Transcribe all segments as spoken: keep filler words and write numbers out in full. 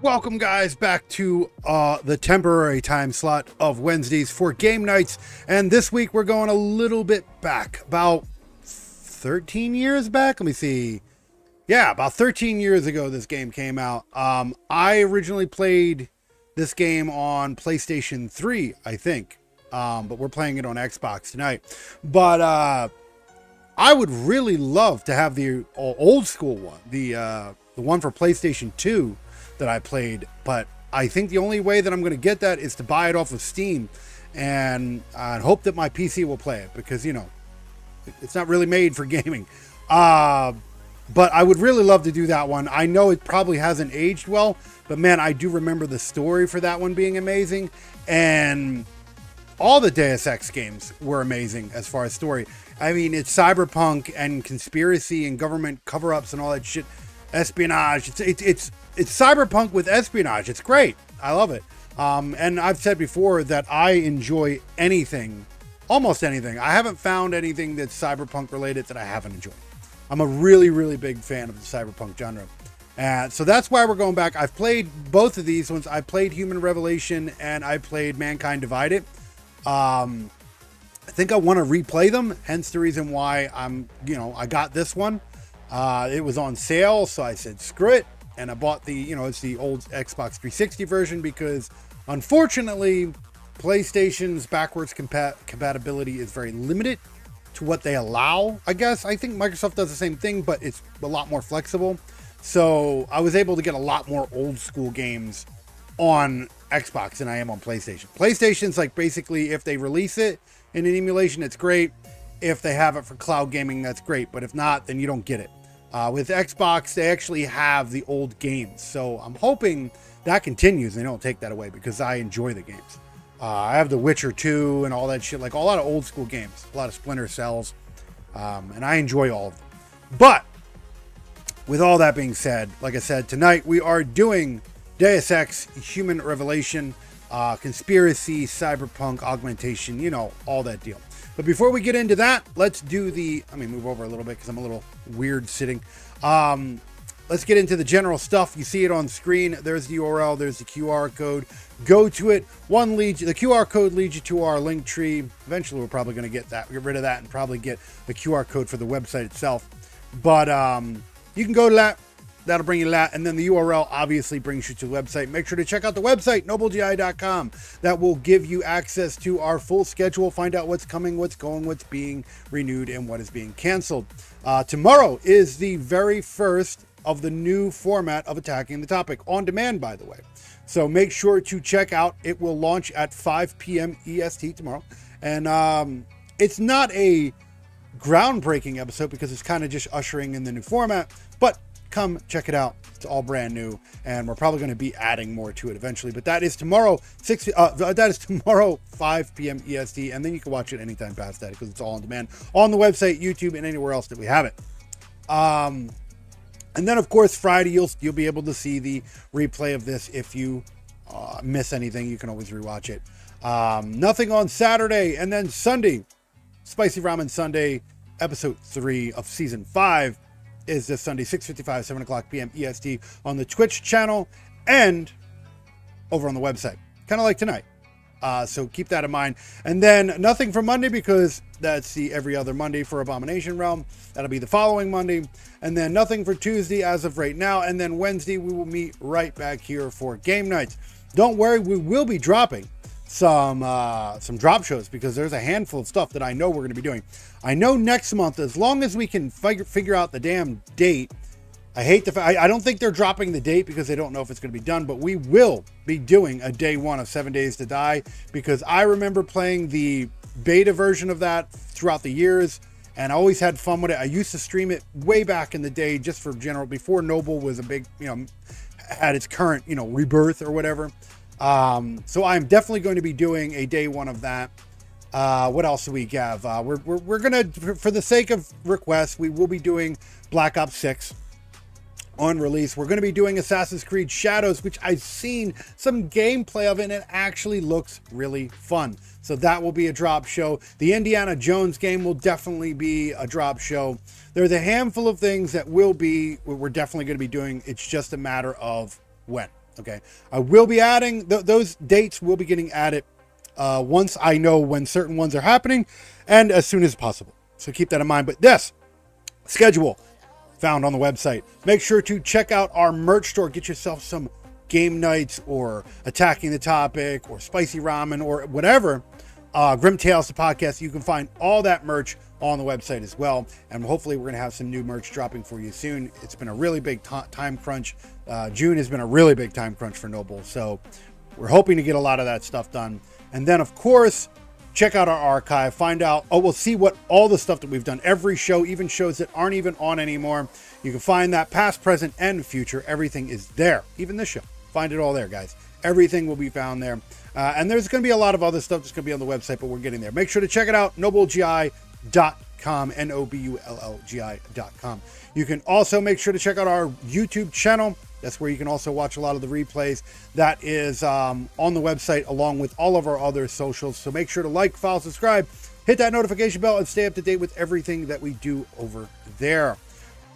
Welcome guys back to uh, the temporary time slot of Wednesdays for game nights, and this week we're going a little bit back, about thirteen years back. Let me see. Yeah, about thirteen years ago this game came out. Um, I originally played this game on PlayStation three, I think, um, but we're playing it on Xbox tonight. But uh, I would really love to have the old school one, the uh, the one for PlayStation two. That I played, but I think the only way that I'm going to get that is to buy it off of Steam and uh, hope that my P C will play it, because, you know, it's not really made for gaming. Uh, but I would really love to do that one. I know it probably hasn't aged well, but man, I do remember the story for that one being amazing, and all the Deus Ex games were amazing as far as story. I mean, it's cyberpunk and conspiracy and government cover-ups and all that shit. Espionage. It's, it's, it's, it's cyberpunk with espionage. It's great. I love it. Um, and I've said before that I enjoy anything, almost anything. I haven't found anything that's cyberpunk related that I haven't enjoyed. I'm a really, really big fan of the cyberpunk genre. Uh, so that's why we're going back. I've played both of these ones. I played Human Revolution and I played Mankind Divided. Um, I think I want to replay them. Hence the reason why I'm, you know, I got this one. Uh, it was on sale, so I said, screw it. And I bought the, you know, it's the old Xbox three sixty version, because unfortunately, PlayStation's backwards compa compatibility is very limited to what they allow, I guess. I think Microsoft does the same thing, but it's a lot more flexible. So I was able to get a lot more old school games on Xbox than I am on PlayStation. PlayStation's like, basically, if they release it in an emulation, it's great. If they have it for cloud gaming, that's great. But if not, then you don't get it. Uh, with Xbox, they actually have the old games. So I'm hoping that continues and they don't take that away, because I enjoy the games. Uh, I have The Witcher two and all that shit, like a lot of old school games, a lot of Splinter Cells, um, and I enjoy all of them. But with all that being said, like I said, tonight we are doing Deus Ex, Human Revolution, uh, conspiracy, cyberpunk, augmentation, you know, all that deal. But before we get into that, let's do the, let me move over a little bit because I'm a little weird sitting. Um, let's get into the general stuff. You see it on screen. There's the U R L. There's the Q R code. Go to it. One leads, the Q R code leads you to our link tree. Eventually, we're probably going to get that, get rid of that and probably get the Q R code for the website itself. But um, you can go to that. That'll bring you to that. And then the U R L obviously brings you to the website. Make sure to check out the website, nobull G I dot com. That will give you access to our full schedule. Find out what's coming, what's going, what's being renewed, and what is being canceled. Uh, tomorrow is the very first of the new format of Attacking the Topic, on demand, by the way. So make sure to check out. It will launch at five P M E S T tomorrow. And um, it's not a groundbreaking episode, because it's kind of just ushering in the new format. But come check it out. It's all brand new, and we're probably going to be adding more to it eventually. But that is tomorrow, six. Uh, that is tomorrow, five P M E S T, and then you can watch it anytime past that, because it's all on demand on the website, YouTube, and anywhere else that we have it. Um, and then of course Friday, you'll you'll be able to see the replay of this. If you uh, miss anything, you can always rewatch it. Um, nothing on Saturday, and then Sunday, Spicy Ramen Sunday, episode three of season five. Is this Sunday, six fifty-five, seven o'clock P M E S T on the Twitch channel and over on the website, kind of like tonight. Uh, so keep that in mind. And then nothing for Monday, because that's the every other Monday for Abomination Realm. That'll be the following Monday. And then nothing for Tuesday as of right now. And then Wednesday, we will meet right back here for game nights. Don't worry, we will be dropping some uh, some drop shows, because there's a handful of stuff that I know we're going to be doing. I know next month, as long as we can figure figure out the damn date. I hate the fact I, I don't think they're dropping the date, because they don't know if it's going to be done. But we will be doing a day one of Seven Days to Die, because I remember playing the beta version of that throughout the years, and I always had fun with it. I used to stream it way back in the day, just for general, before Noble was a big, you know, at its current, you know, rebirth or whatever. Um, so I'm definitely going to be doing a day one of that. Uh, what else do we have? Uh, we're, we're, we're going to, for the sake of requests, we will be doing Black Ops six on release. We're going to be doing Assassin's Creed Shadows, which I've seen some gameplay of, and it actually looks really fun. So that will be a drop show. The Indiana Jones game will definitely be a drop show. There's a handful of things that will be, we're definitely going to be doing. It's just a matter of when. Okay, I will be adding th those dates will be getting added uh, once I know when certain ones are happening and as soon as possible. So keep that in mind. But this schedule found on the website. Make sure to check out our merch store. Get yourself some game nights or attacking the topic or spicy ramen or whatever. Uh, Grim Tales, the podcast. You can find all that merch on the website as well. And hopefully we're going to have some new merch dropping for you soon. It's been a really big time crunch. Uh, June has been a really big time crunch for Noble. So we're hoping to get a lot of that stuff done. And then, of course, check out our archive. Find out. Oh, we'll see what all the stuff that we've done. Every show, even shows that aren't even on anymore. You can find that past, present, and future. Everything is there. Even this show. Find it all there, guys. Everything will be found there. Uh, and there's going to be a lot of other stuff that's going to be on the website, but we're getting there. Make sure to check it out. nobullgi dot com. N O B U L L G I dot com. You can also make sure to check out our YouTube channel. That's where you can also watch a lot of the replays. That is um, on the website along with all of our other socials. So make sure to like, follow, subscribe, hit that notification bell, and stay up to date with everything that we do over there.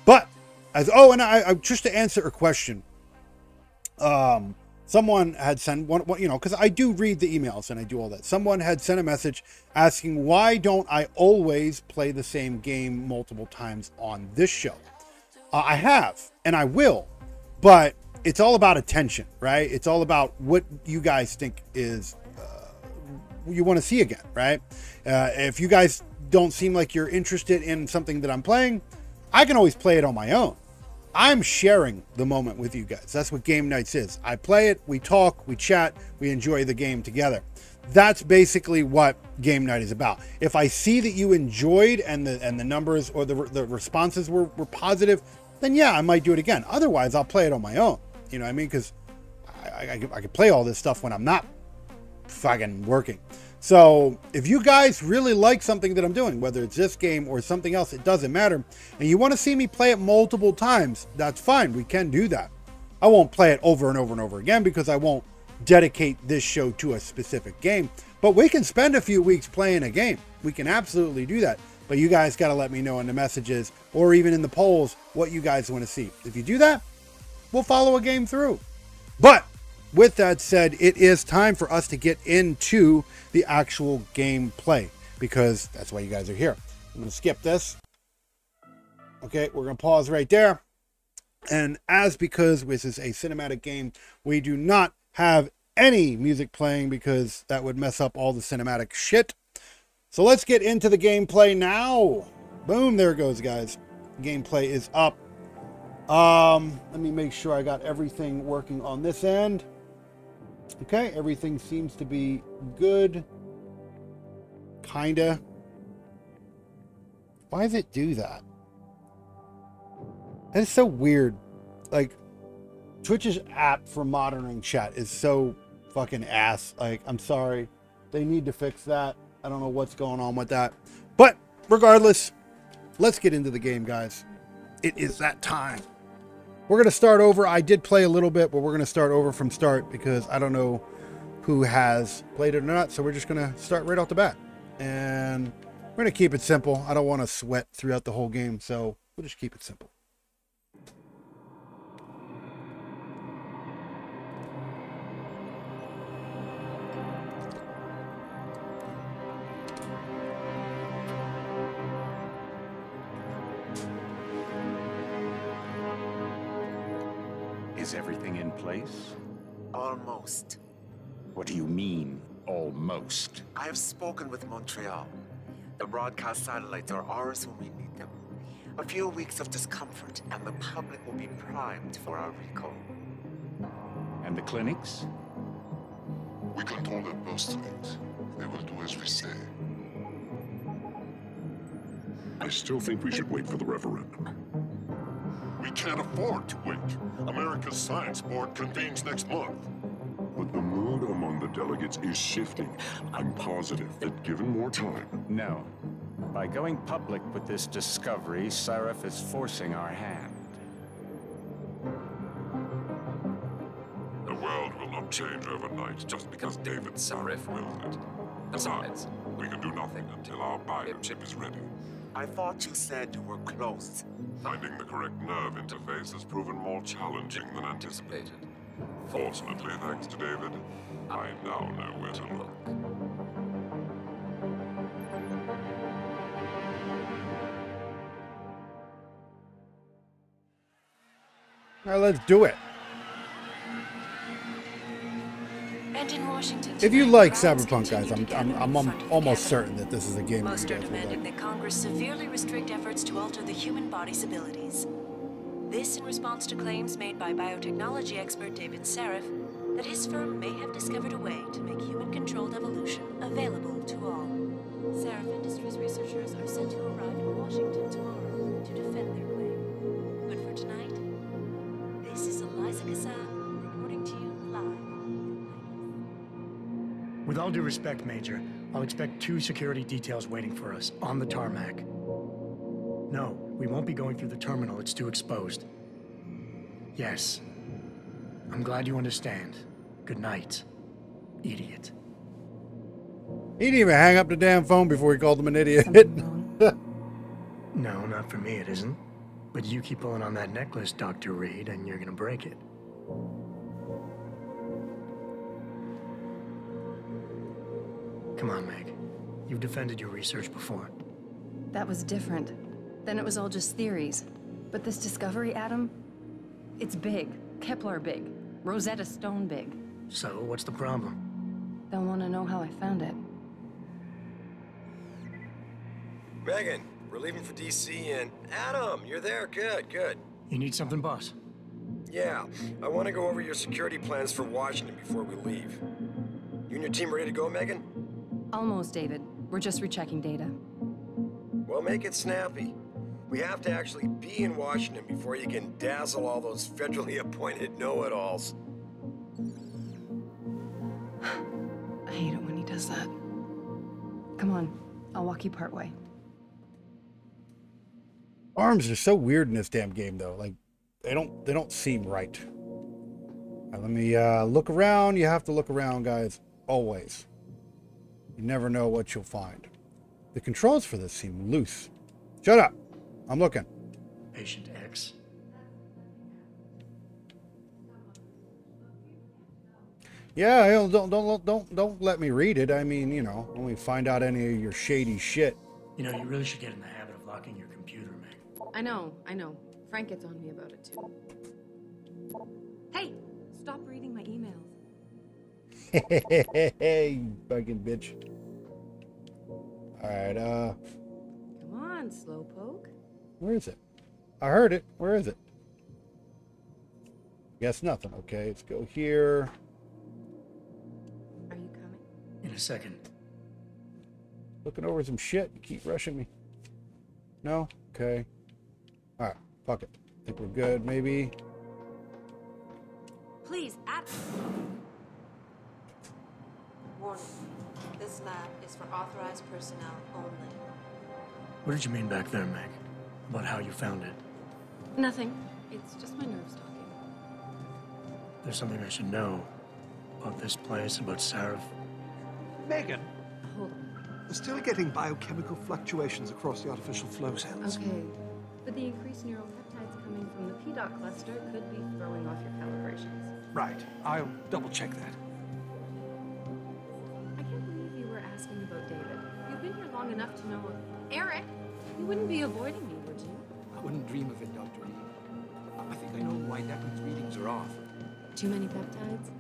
But, as oh, and I, I just to answer a question. Um... Someone had sent one, you know, because I do read the emails and I do all that. Someone had sent a message asking, why don't I always play the same game multiple times on this show? Uh, I have, and I will, but it's all about attention, right? It's all about what you guys think is, uh, you want to see again, right? Uh, if you guys don't seem like you're interested in something that I'm playing, I can always play it on my own. I'm sharing the moment with you guys. That's what game nights is. I play it, we talk, we chat, we enjoy the game together. That's basically what game night is about. If I see that you enjoyed and the and the numbers or the, the responses were, were positive, then yeah, I might do it again. Otherwise, I'll play it on my own. You know what I mean? Because I, I, I could play all this stuff when I'm not fucking working. So if you guys really like something that I'm doing, whether it's this game or something else, it doesn't matter. And you want to see me play it multiple times, that's fine. We can do that. I won't play it over and over and over again because I won't dedicate this show to a specific game. But we can spend a few weeks playing a game. We can absolutely do that. But you guys got to let me know in the messages or even in the polls what you guys want to see. If you do that, we'll follow a game through. But with that said, it is time for us to get into the actual gameplay because that's why you guys are here. I'm going to skip this. Okay, we're going to pause right there. And as because this is a cinematic game, we do not have any music playing because that would mess up all the cinematic shit. So let's get into the gameplay now. Boom, there it goes, guys. Gameplay is up. Um, let me make sure I got everything working on this end. Okay, everything seems to be good. Kinda. Why does it do that? That is so weird. Like, Twitch's app for monitoring chat is so fucking ass. Like, I'm sorry. They need to fix that. I don't know what's going on with that. But, regardless, let's get into the game, guys. It is that time. We're going to start over. I did play a little bit, but we're going to start over from start because I don't know who has played it or not. So we're just going to start right off the bat. And we're going to keep it simple. I don't want to sweat throughout the whole game, so we'll just keep it simple. Is everything in place? Almost. What do you mean, almost? I have spoken with Montreal. The broadcast satellites are ours when we need them. A few weeks of discomfort and the public will be primed for our recall. And the clinics? We control the postulate. They will do as we say. I still think we should wait for the referendum. We can't afford to wait. America's Science Board convenes next month. But the mood among the delegates is shifting. I'm positive that given more time... No. By going public with this discovery, Sarif is forcing our hand. The world will not change overnight just because David Sarif willed it. Besides, we can do nothing until our bio chip is ready. I thought you said you were close. Finding the correct nerve interface has proven more challenging than anticipated. Fortunately, thanks to David, I now know where to look. Now let's do it. And in Washington, if you like Cyberpunk, guys, I'm I'm, I'm almost certain that this is a game. Most are demanding that Congress severely restrict efforts to alter the human body's abilities. This in response to claims made by biotechnology expert David Sarif that his firm may have discovered a way to make human-controlled evolution available to all. Sarif Industries researchers are set to arrive in Washington tomorrow to defend their claim. But for tonight, this is Eliza Cassan reporting to you live. With all due respect, Major, I'll expect two security details waiting for us on the tarmac. No, we won't be going through the terminal, it's too exposed. Yes. I'm glad you understand. Good night, idiot. He didn't even hang up the damn phone before he called him an idiot. No, not for me it isn't. But you keep pulling on that necklace, Doctor Reed, and you're gonna break it. Come on, Meg. You've defended your research before. That was different. Then it was all just theories. But this discovery, Adam, it's big. Kepler big. Rosetta Stone big. So, what's the problem? They'll want to know how I found it. Megan, we're leaving for D C and... Adam, you're there? Good, good. You need something, boss? Yeah, I want to go over your security plans for Washington before we leave. You and your team ready to go, Megan? Almost, David. We're just rechecking data. Well, make it snappy. We have to actually be in Washington before you can dazzle all those federally appointed know-it-alls. I hate it when he does that. Come on, I'll walk you part way. Arms are so weird in this damn game, though. Like, they don't they don't seem right. Now, let me uh, look around. You have to look around, guys. Always. You never know what you'll find. The controls for this seem loose. Shut up. I'm looking. Patient X. Yeah, don't don't don't don't let me read it. I mean, you know, when we find out any of your shady shit. You know, you really should get in the habit of locking your computer, man. I know, I know. Frank gets on me about it too. Hey, stop reading my emails. Hey, you fucking bitch. All right, uh... Come on, Slowpoke. Where is it? I heard it. Where is it? Guess nothing. Okay, let's go here. Are you coming? In a second. Looking over some shit. You keep rushing me. No? Okay. All right, fuck it. I think we're good, maybe. Please, add... Warning. This lab is for authorized personnel only. What did you mean back there, Meg? About how you found it? Nothing. It's just my nerves talking. There's something I should know about this place, about Sarif. Megan! Hold on. We're still getting biochemical fluctuations across the artificial flow cells. Okay. But the increased neural peptides coming from the P DOC cluster could be throwing off your calibrations. Right. I'll double check that. Enough to know it. Eric, you wouldn't be avoiding me, would you? I wouldn't dream of it, Doctor Reed. I think I know why Declan's readings are off. Too many peptides?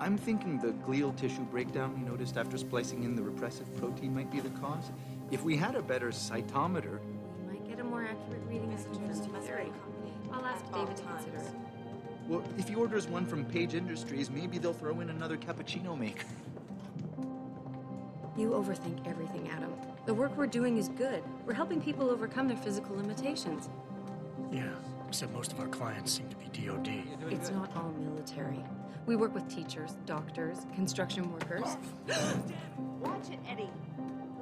I'm thinking the glial tissue breakdown we noticed after splicing in the repressive protein might be the cause. If we had a better cytometer... We might get a more accurate reading as interest in theory. I'll ask David to consider it. Well, if he orders one from Page Industries, maybe they'll throw in another cappuccino maker. You overthink everything, Adam. The work we're doing is good. We're helping people overcome their physical limitations. Yeah, except most of our clients seem to be D O D. It's not all military. We work with teachers, doctors, construction workers. Watch it, Eddie.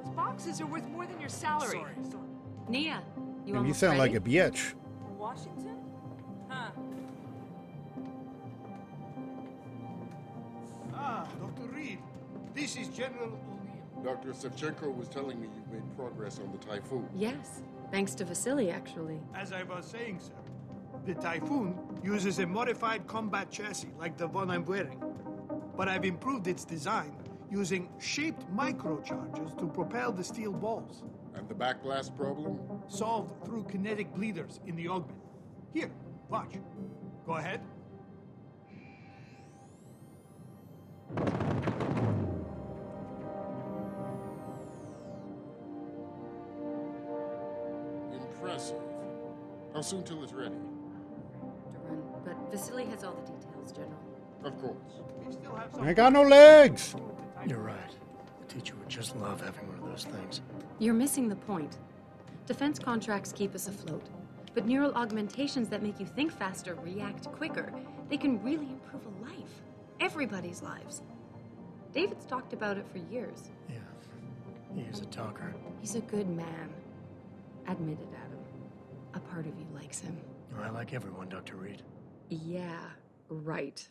Those boxes are worth more than your salary. Sorry, sorry. Nia, you almost You sound ready? Like a bitch. Washington? Huh. Ah, Doctor Reed. This is General... Doctor Sevchenko was telling me you've made progress on the Typhoon. Yes, thanks to Vasily, actually. As I was saying, sir, The Typhoon uses a modified combat chassis like the one I'm wearing, but I've improved its design using shaped microchargers to propel the steel balls. And the backblast problem? Solved through kinetic bleeders in the augment. Here, watch. Go ahead. Impressive. How soon till it's ready? To run, but Vasily has all the details, General. Of course. I got no legs! You're right. The teacher would just love having one of those things. You're missing the point. Defense contracts keep us afloat, but neural augmentations that make you think faster, react quicker, they can really improve a life. Everybody's lives. David's talked about it for years. Yeah, he is a talker. He's a good man. Admit it, Adam. A part of you likes him. I like everyone, Doctor Reed. Yeah, right.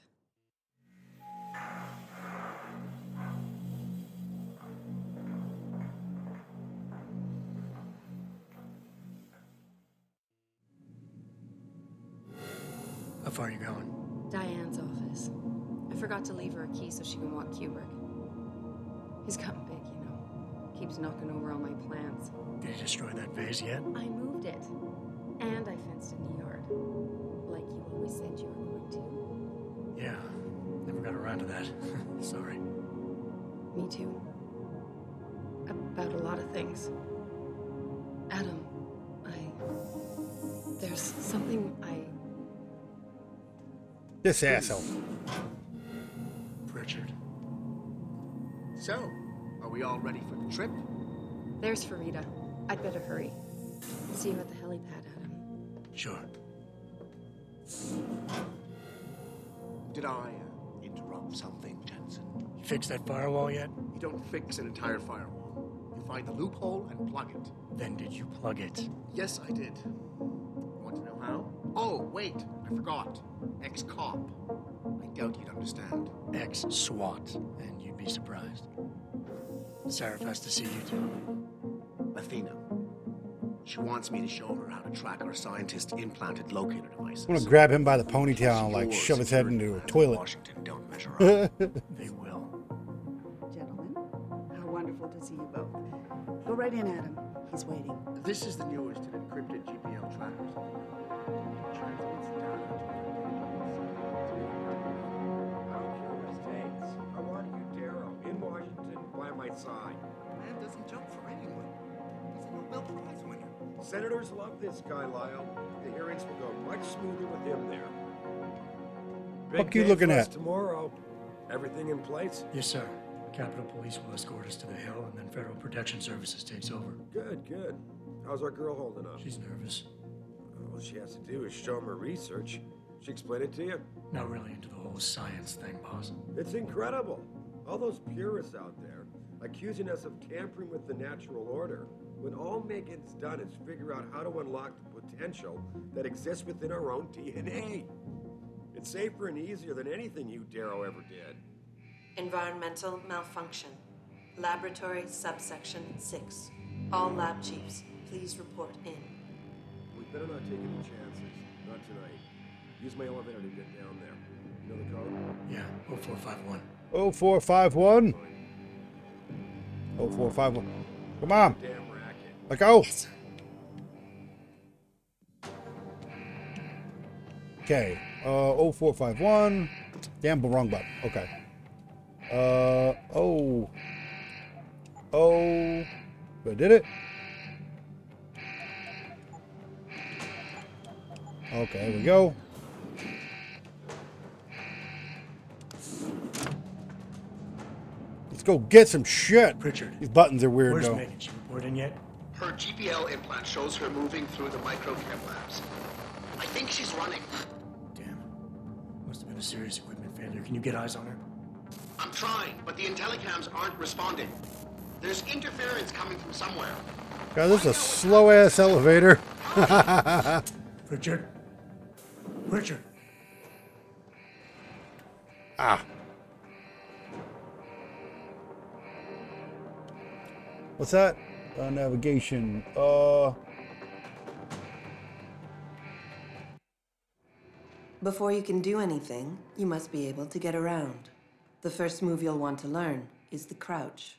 How far are you going? Diane's office. I forgot to leave her a key so she can walk Kubrick. He's gotten big, you know. Keeps knocking over all my plants. Did you destroy that vase yet? I moved it. And I fenced in the yard. Like you always said you were going to. Yeah. Never got around to that. Sorry. Me too. About a lot of things. Adam, I... There's something I... This asshole. Pritchard. So, are we all ready for the trip? There's Faridah. I'd better hurry. See you at the helipad, Adam. Sure. Did I uh, interrupt something, Jensen? You fixed that firewall yet? You don't fix an entire firewall. You find the loophole and plug it. Then did you plug it? Yes, I did. Want to know how? Oh, wait. I forgot. Ex-cop. I doubt you'd understand. Ex-SWAT. And you'd be surprised. Sarif has to see you too. Athena. She wants me to show her how to track our scientist-implanted locator devices. I'm gonna grab him by the ponytail and, like, shove his head into a toilet. Washington don't measure up. They will. Gentlemen, how wonderful to see you both. Go right in, Adam. He's waiting. This is the newest and encrypted G P L trackers. It transmits data. Side. Man doesn't jump for anyone. He's a Nobel Prize winner. Senators love this guy, Lyle. The hearings will go much smoother with him there. What are you looking at? Tomorrow. Everything in place? Yes, sir. Capitol Police will escort us to the Hill, and then Federal Protection Services takes over. Good, good. How's our girl holding up? She's nervous. All she has to do is show him her research. She explained it to you? Not really into the whole science thing, boss. It's incredible. All those purists out there. Accusing us of tampering with the natural order, when all Megan's done is figure out how to unlock the potential that exists within our own D N A. It's safer and easier than anything you Darrow ever did. Environmental malfunction. Laboratory subsection six. All lab chiefs, please report in. We better not take any chances. Not tonight. Use my elevator to get down there. You know the code? Yeah, oh four five one. oh four five one? Oh, four, five, one. Come on. Damn racket. Let go. Yes. Okay. Uh, oh, four, five, one. Damn, wrong button. Okay. Uh, oh. Oh. I did it. Okay, here we go. Let's go get some shit. Pritchard. These buttons are weird, where's though. Where's Megan? She report in yet? Her G P L implant shows her moving through the microchem labs. I think she's running. Damn. Must have been a serious equipment failure. Can you get eyes on her? I'm trying, but the Intellicams aren't responding. There's interference coming from somewhere. God, this is a slow-ass elevator. Pritchard. Pritchard. Ah. What's that? Uh, navigation. Uh. Before you can do anything, you must be able to get around. The first move you'll want to learn is the crouch.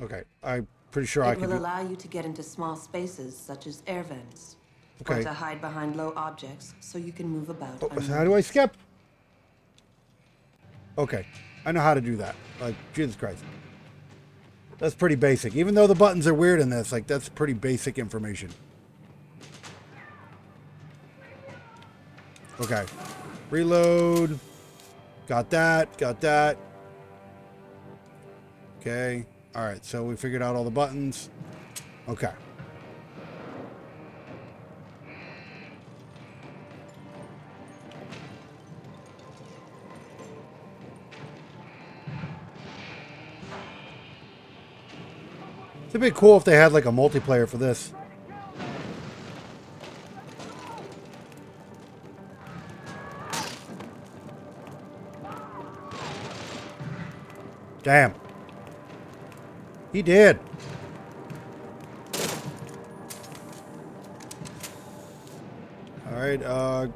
Okay, I'm pretty sure I can do... It will allow you to get into small spaces, such as air vents. Okay. Or to hide behind low objects, so you can move about. Oh, how do I skip? Okay, I know how to do that. Like, Jesus Christ. That's pretty basic. Even though the buttons are weird in this, like, that's pretty basic information. Okay. Reload. Got that. Got that. Okay. All right. So we figured out all the buttons. Okay. It'd be cool if they had like a multiplayer for this. Damn. He did. All right. Uh,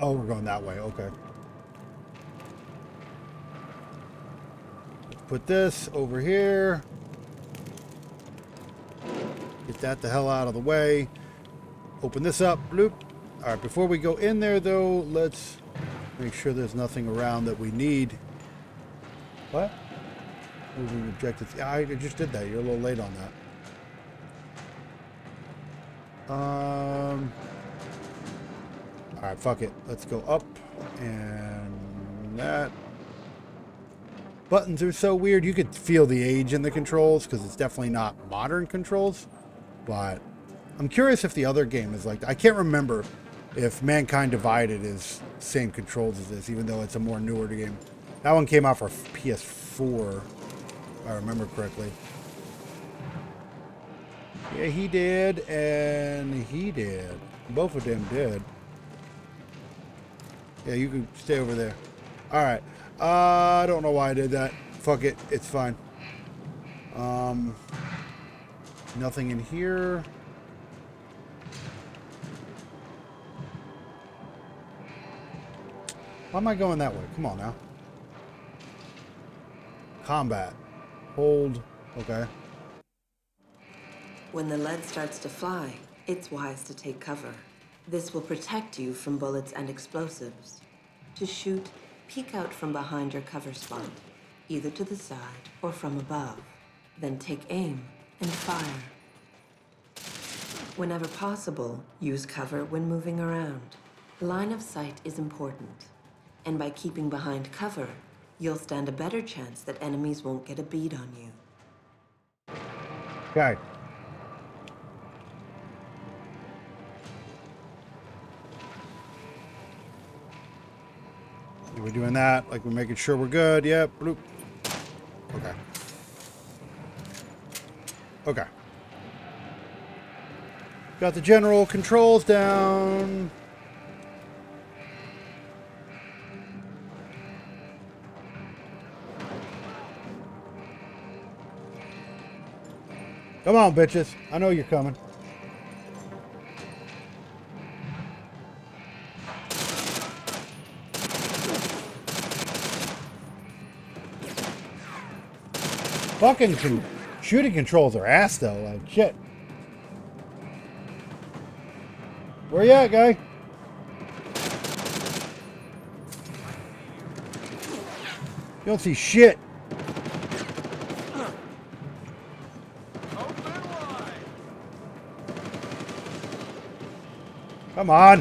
oh, we're going that way. Okay. Let's put this over here. Get that the hell out of the way. Open this up. Bloop. All right. Before we go in there, though, let's make sure there's nothing around that we need. What? Moving objectives. I just did that. You're a little late on that. Um. All right, fuck it. Let's go up and that. Buttons are so weird. You could feel the age in the controls because it's definitely not modern controls. But I'm curious if the other game is like that. I can't remember if Mankind Divided is same controls as this, even though it's a more newer game. That one came out for P S four, if I remember correctly. Yeah, he did, and he did. Both of them did. Yeah, you can stay over there. All right. Uh, I don't know why I did that. Fuck it. It's fine. Um, nothing in here. Why am I going that way? Come on now. Combat. Hold. Okay. When the lead starts to fly, it's wise to take cover. This will protect you from bullets and explosives. To shoot, peek out from behind your cover spot, either to the side or from above. Then take aim and fire. Whenever possible, use cover when moving around. Line of sight is important, and by keeping behind cover, you'll stand a better chance that enemies won't get a bead on you. Okay. We're doing that, like we're making sure we're good. Yep. Bloop. Okay. Okay. Got the general controls down. Come on, bitches. I know you're coming. Fucking shoot. Shooting controls are ass, though. Like, shit. Where you at, guy? You don't see shit. Come on.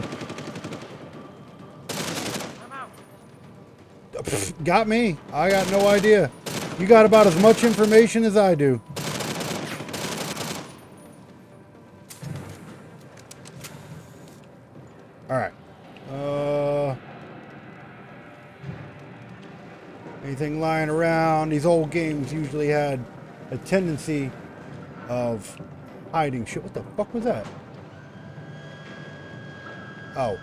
I'm out. Pfft, got me. I got no idea. You got about as much information as I do. All right. Uh, anything lying around? These old games usually had a tendency of hiding shit. What the fuck was that? Oh.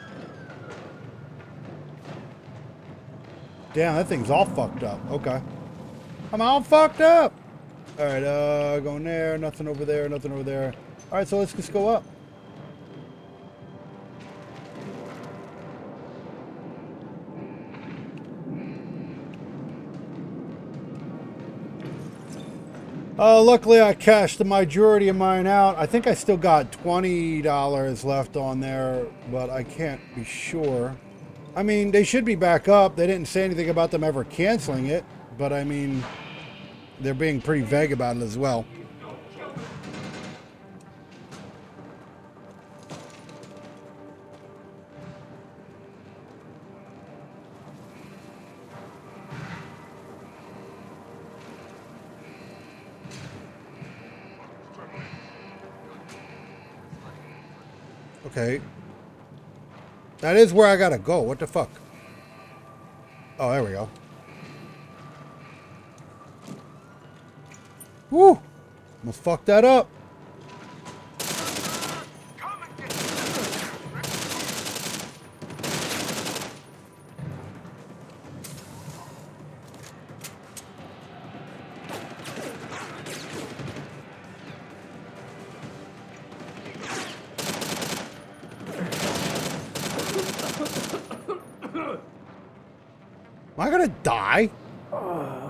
Damn, that thing's all fucked up. Okay. I'm all fucked up! Alright, uh, going there. Nothing over there. Nothing over there. Alright, so let's just go up. Uh, luckily, I cashed the majority of mine out. I think I still got twenty dollars left on there, but I can't be sure. I mean, they should be back up. They didn't say anything about them ever canceling it, but I mean, they're being pretty vague about it as well. Okay. That is where I gotta go. What the fuck? Oh, there we go. Woo! Almost fucked that up.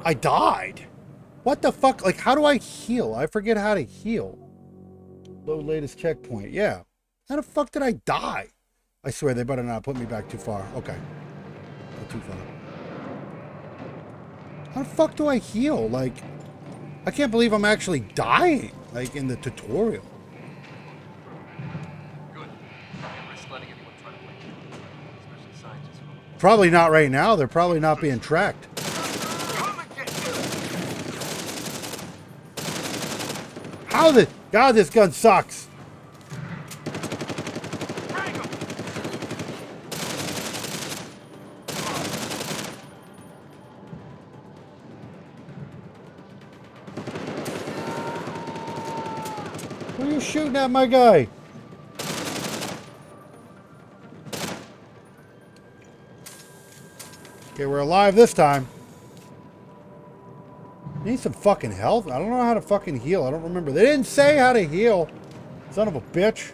I died. What the fuck? Like, how do I heal? I forget how to heal. Low latest checkpoint. Yeah. How the fuck did I die? I swear they better not put me back too far. Okay. Not too far. How the fuck do I heal? Like, I can't believe I'm actually dying, like, in the tutorial. Good. I risk letting anyone try to wake you, especially scientists. Probably not right now. They're probably not being tracked. How the God, this gun sucks. What are you shooting at, my guy? Okay, we're alive this time. Need some fucking health? I don't know how to fucking heal. I don't remember. They didn't say how to heal. Son of a bitch.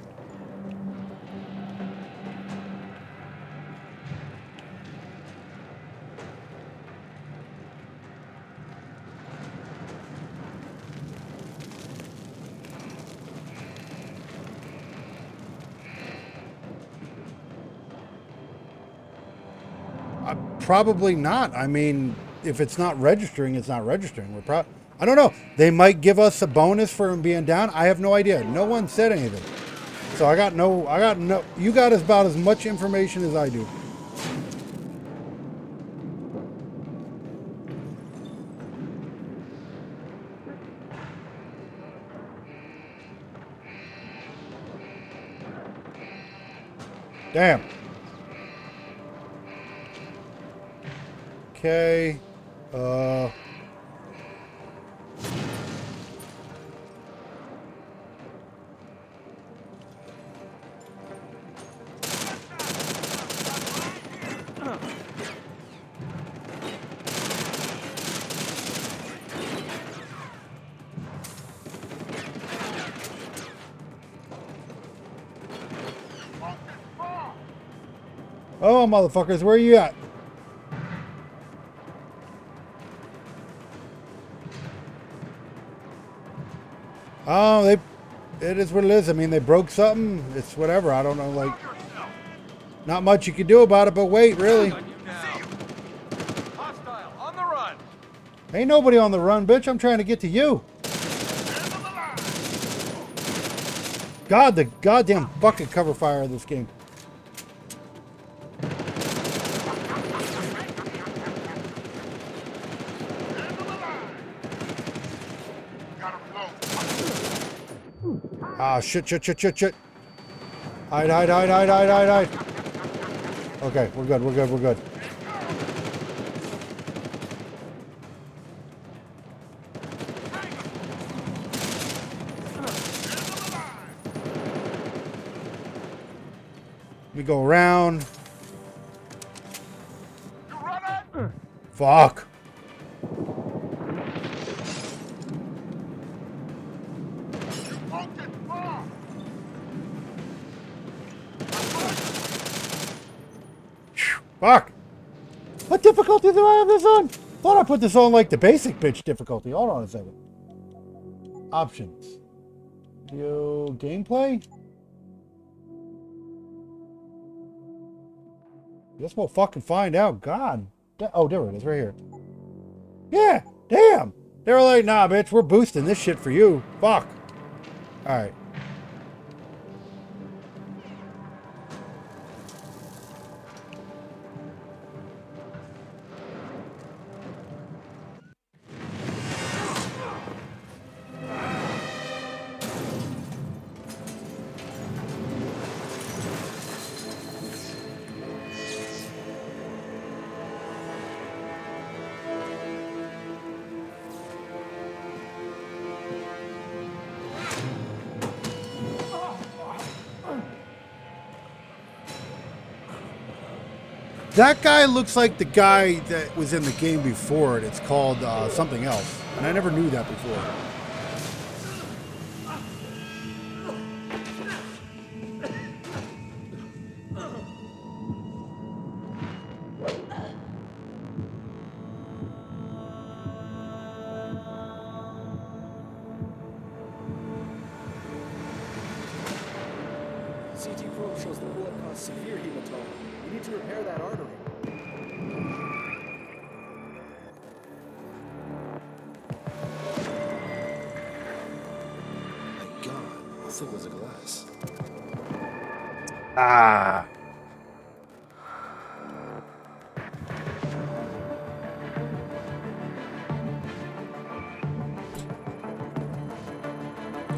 Uh, probably not. I mean, if it's not registering, it's not registering. We're pro I don't know. They might give us a bonus for him being down. I have no idea. No one said anything. So I got no, I got no, you got about as much information as I do. Damn. Okay. Uh, oh, motherfuckers, where are you at? Oh, they, it is what it is. I mean, they broke something. It's whatever. I don't know, like, not much you can do about it, but wait, really. Hostile on the run. Ain't nobody on the run, bitch. I'm trying to get to you. God, the goddamn bucket cover fire of this game. Ah, shit, shit, shit, shit, shit. Hide, hide, hide, hide, hide, hide, hide. Okay, we're good, we're good, we're good. Let me go around. Fuck. Fuck! What difficulty do I have this on? Thought I put this on like the basic bitch difficulty. Hold on a second. Options. Video gameplay? Guess we'll fucking find out. God. Oh, there it is. Right here. Yeah. Damn. They were like, nah, bitch. We're boosting this shit for you. Fuck. Alright. That guy looks like the guy that was in the game before it. It's called uh, something else. And I never knew that before.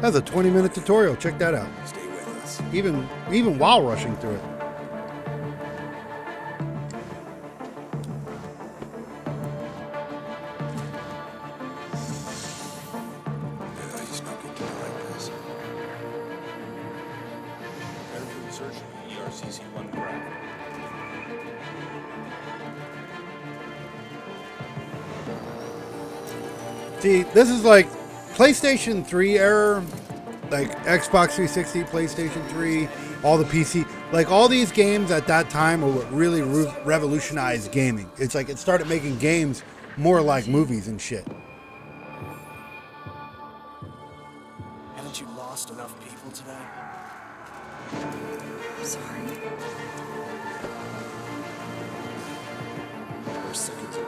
That's a twenty minute tutorial. Check that out. Stay with us. Even even while rushing through it. See, this is like PlayStation three era, like Xbox three sixty, PlayStation three, all the P C, like all these games at that time are what really re revolutionized gaming. It's like it started making games more like movies and shit. Haven't you lost enough people today? I'm sorry. We're seconds away.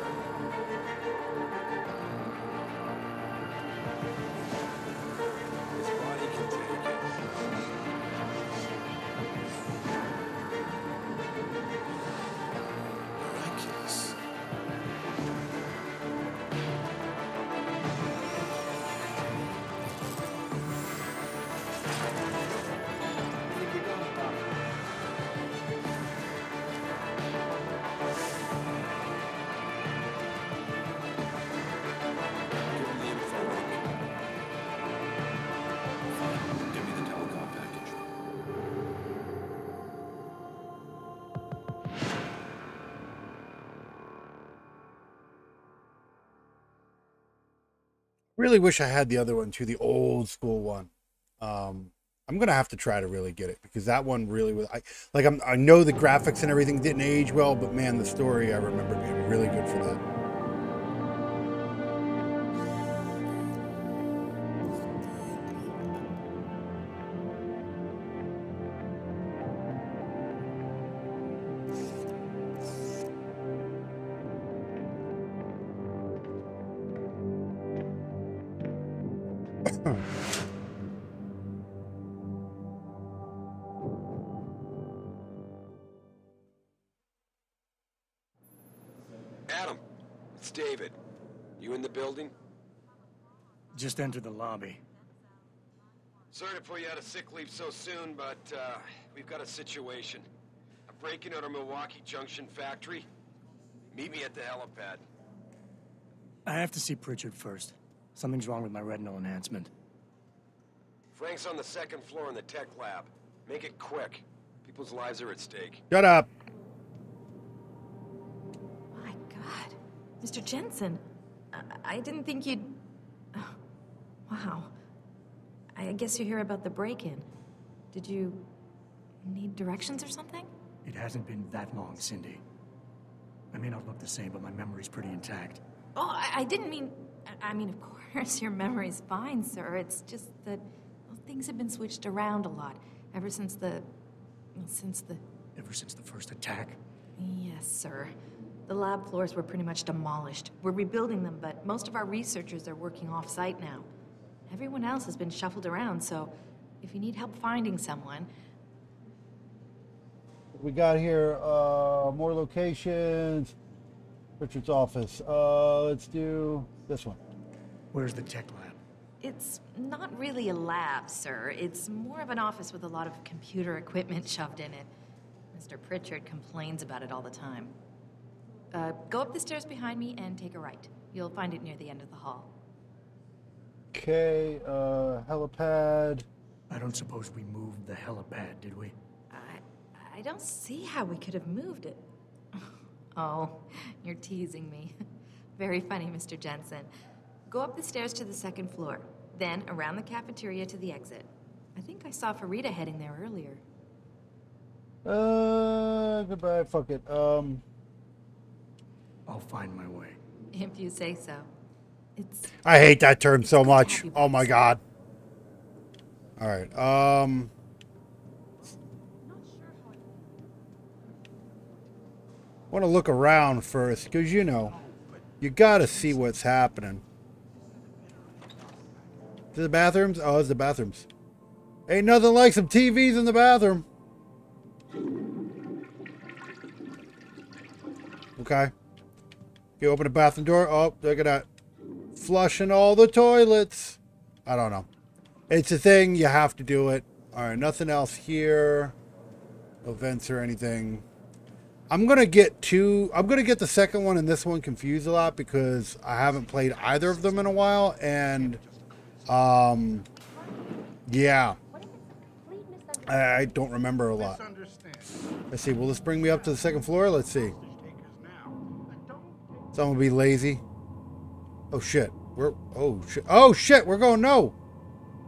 Really wish I had the other one too, the old school one. Um, I'm gonna have to try to really get it because that one really was. I like. I'm, I know the graphics and everything didn't age well, but man, the story I remember being really good for that. Just entered the lobby. Sorry to pull you out of sick leave so soon, but uh, we've got a situation. A break-in at our Milwaukee Junction factory. Meet me at the helipad. I have to see Pritchard first. Something's wrong with my retinal enhancement. Frank's on the second floor in the tech lab. Make it quick. People's lives are at stake. Shut up. My God, Mister Jensen, I, I didn't think you'd. Wow. I guess you hear about the break-in. Did you need directions or something? It hasn't been that long, Cindy. I may not look the same, but my memory's pretty intact. Oh, I, I didn't mean... I, I mean, of course. course, your memory's fine, sir. It's just that well, things have been switched around a lot ever since the... since the... Ever since the first attack? Yes, sir. The lab floors were pretty much demolished. We're rebuilding them, but most of our researchers are working off-site now. Everyone else has been shuffled around, so if you need help finding someone... We got here, uh, more locations. Pritchard's office. Uh, let's do this one. Where's the tech lab? It's not really a lab, sir. It's more of an office with a lot of computer equipment shoved in it. Mister Pritchard complains about it all the time. Uh, go up the stairs behind me and take a right. You'll find it near the end of the hall. Okay, uh, helipad. I don't suppose we moved the helipad, did we? I, I don't see how we could have moved it. Oh, you're teasing me. Very funny, Mister Jensen. Go up the stairs to the second floor, then around the cafeteria to the exit. I think I saw Faridah heading there earlier. Uh, goodbye, fuck it. Um, I'll find my way. If you say so. It's... I hate that term so much. Oh my god. All right. Um. I want to look around first, because you know, you gotta see what's happening. Is it the bathrooms? Oh, it's the bathrooms. Ain't nothing like some T Vs in the bathroom. Okay. You open the bathroom door. Oh, look at that. Flushing all the toilets. I don't know. It's a thing. You have to do it. All right. Nothing else here. No vents or anything. I'm going to get two. I'm going to get the second one and this one confused a lot because I haven't played either of them in a while. And, um, yeah. I don't remember a lot. Let's see. Will this bring me up to the second floor? Let's see. So I'm going to be lazy. Oh, shit. We're, oh, shit. Oh, shit. We're going. No.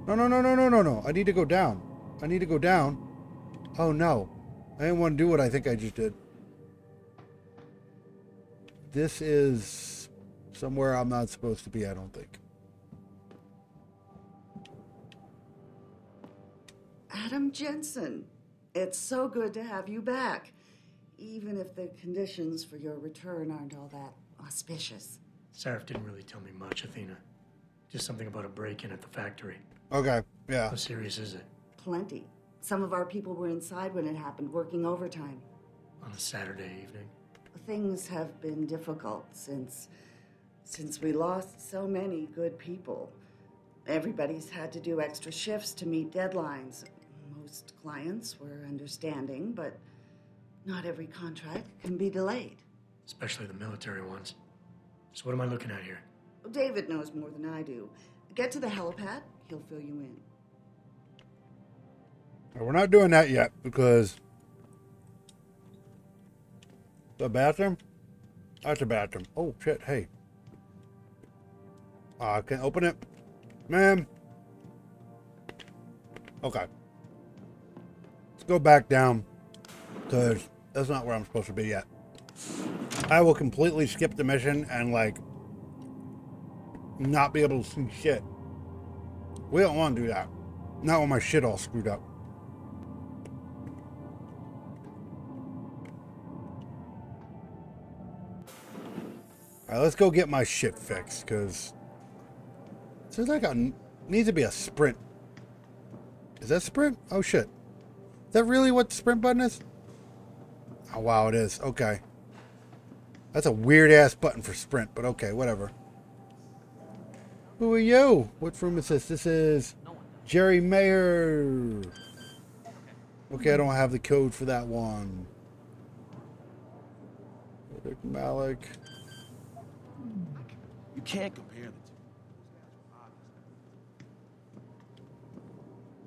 No, no, no, no, no, no, no. I need to go down. I need to go down. Oh, no. I didn't want to do what I think I just did. This is somewhere I'm not supposed to be, I don't think. Adam Jensen, it's so good to have you back, even if the conditions for your return aren't all that auspicious. Sarif didn't really tell me much, Athena. Just something about a break-in at the factory. Okay, yeah. How serious is it? Plenty. Some of our people were inside when it happened, working overtime. On a Saturday evening? Things have been difficult since since we lost so many good people. Everybody's had to do extra shifts to meet deadlines. Most clients were understanding, but not every contract can be delayed. Especially the military ones. So what am I looking at here? David knows more than I do. Get to the helipad, he'll fill you in. We're not doing that yet because... The bathroom? That's a bathroom. Oh, shit. Hey. Uh, I can't open it. Ma'am. Okay. Let's go back down. Because that's not where I'm supposed to be yet. I will completely skip the mission and, like, not be able to see shit. We don't want to do that. Not when my shit all screwed up. Alright, let's go get my shit fixed, because there's like a needs to be a sprint. Is that sprint? Oh shit. Is that really what the sprint button is? Oh wow, it is. Okay. That's a weird ass button for sprint, but okay, whatever. Who are you? What room is this? This is Jerry Mayer. Okay, I don't have the code for that one. Malik. You can't compare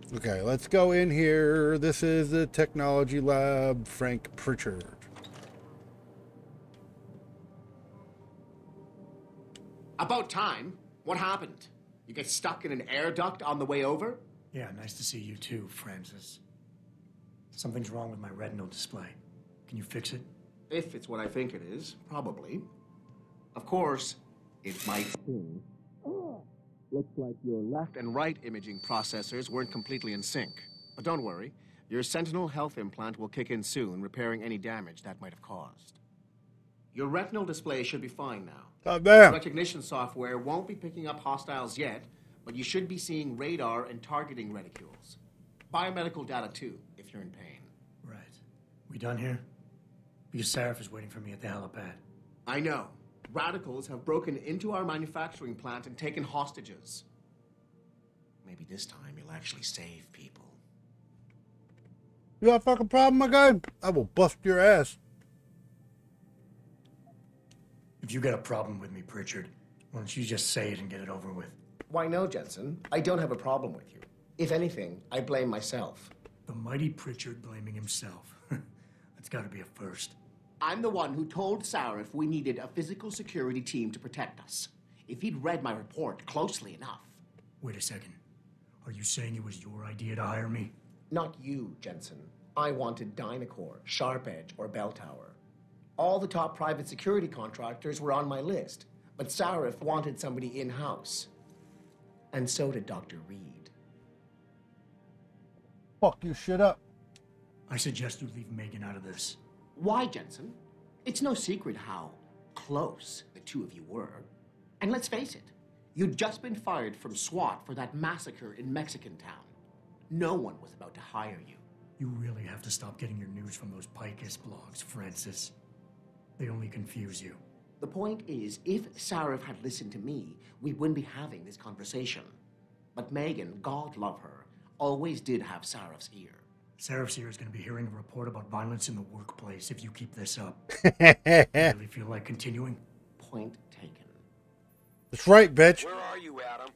the two. Okay, let's go in here. This is the technology lab, Frank Pritchard. About time. What happened? You get stuck in an air duct on the way over? Yeah, nice to see you too, Francis. Something's wrong with my retinal display. Can you fix it? If it's what I think it is, probably. Of course... It might. Looks like your left and right imaging processors weren't completely in sync. But don't worry, your Sentinel health implant will kick in soon, repairing any damage that might have caused. Your retinal display should be fine now. God damn. Recognition software won't be picking up hostiles yet, but you should be seeing radar and targeting reticules. Biomedical data too, if you're in pain. Right. We done here? Because Sarif is waiting for me at the helipad. I know. Radicals have broken into our manufacturing plant and taken hostages. Maybe this time you'll actually save people. You got a fucking problem again? I will bust your ass. If you got a problem with me, Pritchard, why don't you just say it and get it over with? Why no, Jensen? I don't have a problem with you. If anything, I blame myself. The mighty Pritchard blaming himself. That's gotta be a first. I'm the one who told Sarif we needed a physical security team to protect us. If he'd read my report closely enough. Wait a second. Are you saying it was your idea to hire me? Not you, Jensen. I wanted Dynacor, Sharp Edge, or Belltower. All the top private security contractors were on my list, but Sarif wanted somebody in-house. And so did Doctor Reed. Fuck your shit up. I suggest you leave Megan out of this. Why, Jensen? It's no secret how close the two of you were. And let's face it, you'd just been fired from SWAT for that massacre in Mexican town. No one was about to hire you. You really have to stop getting your news from those Picus blogs, Francis. They only confuse you. The point is, if Sarif had listened to me, we wouldn't be having this conversation. But Megan, God love her, always did have Sarif's ear. Sarif's ear is going to be hearing a report about violence in the workplace if you keep this up. Really feel like continuing? Point taken. That's right, bitch. Where are you, Adam?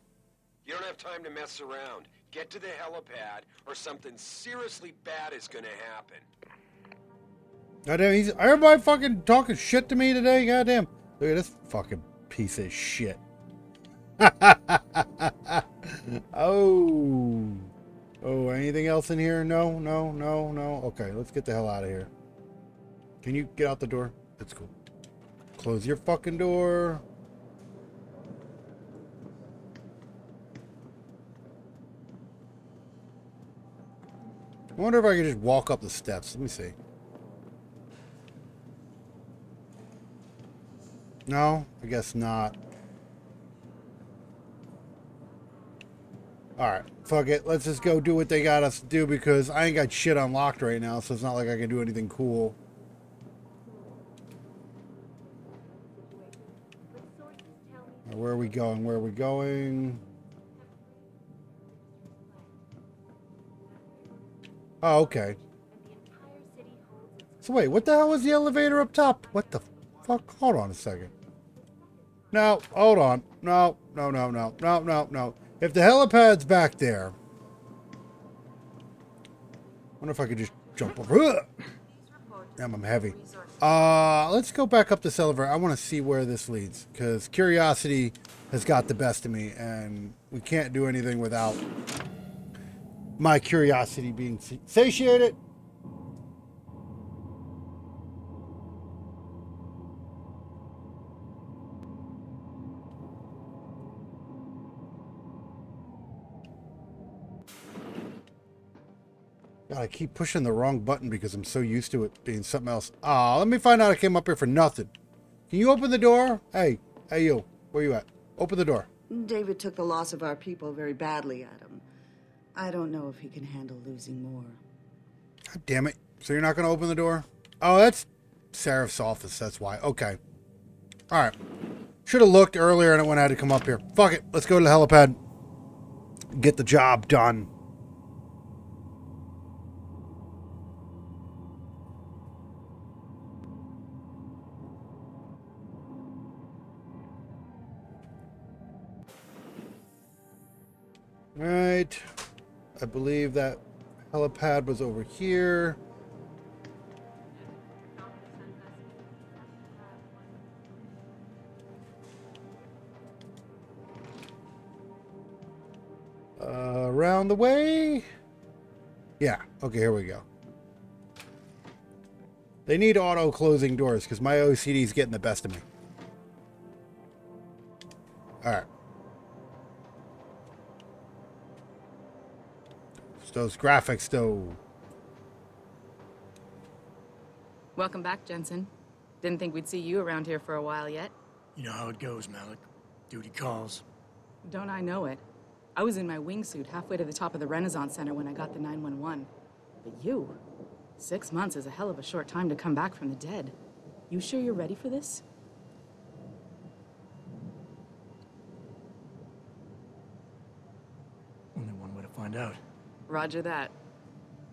You don't have time to mess around. Get to the helipad, or something seriously bad is going to happen. Goddamn, he's, everybody fucking talking shit to me today, goddamn. Look at this fucking piece of shit. Oh. Oh, anything else in here? No, no, no, no. Okay, let's get the hell out of here. Can you get out the door? That's cool. Close your fucking door. I wonder if I can just walk up the steps. Let me see. No, I guess not. Alright, fuck it. Let's just go do what they got us to do because I ain't got shit unlocked right now, so it's not like I can do anything cool. Now, where are we going? Where are we going? Oh, okay. So wait, what the hell was the elevator up top? What the fuck? Hold on a second. No, hold on. No, no, no, no, no, no, no. If the helipad's back there, I wonder if I could just jump over. Damn, I'm heavy. Uh, let's go back up this elevator. I want to see where this leads because curiosity has got the best of me, and we can't do anything without my curiosity being satiated. God, I keep pushing the wrong button because I'm so used to it being something else. Ah, let me find out I came up here for nothing. Can you open the door? Hey, hey you, where you at? Open the door. David took the loss of our people very badly, Adam. I don't know if he can handle losing more. God damn it. So you're not going to open the door? Oh, that's Sarif's office. That's why. Okay. All right. Should have looked earlier and it went out to come up here. Fuck it. Let's go to the helipad. Get the job done. All right. I believe that helipad was over here. Uh, around the way? Yeah. Okay, here we go. They need auto closing doors because my O C D's getting the best of me. All right. those graphics, though. Welcome back, Jensen. Didn't think we'd see you around here for a while yet. You know how it goes, Malik. Duty calls. Don't I know it? I was in my wingsuit halfway to the top of the Renaissance Center when I got the nine one one. But you? Six months is a hell of a short time to come back from the dead. You sure you're ready for this? Only one way to find out. Roger that.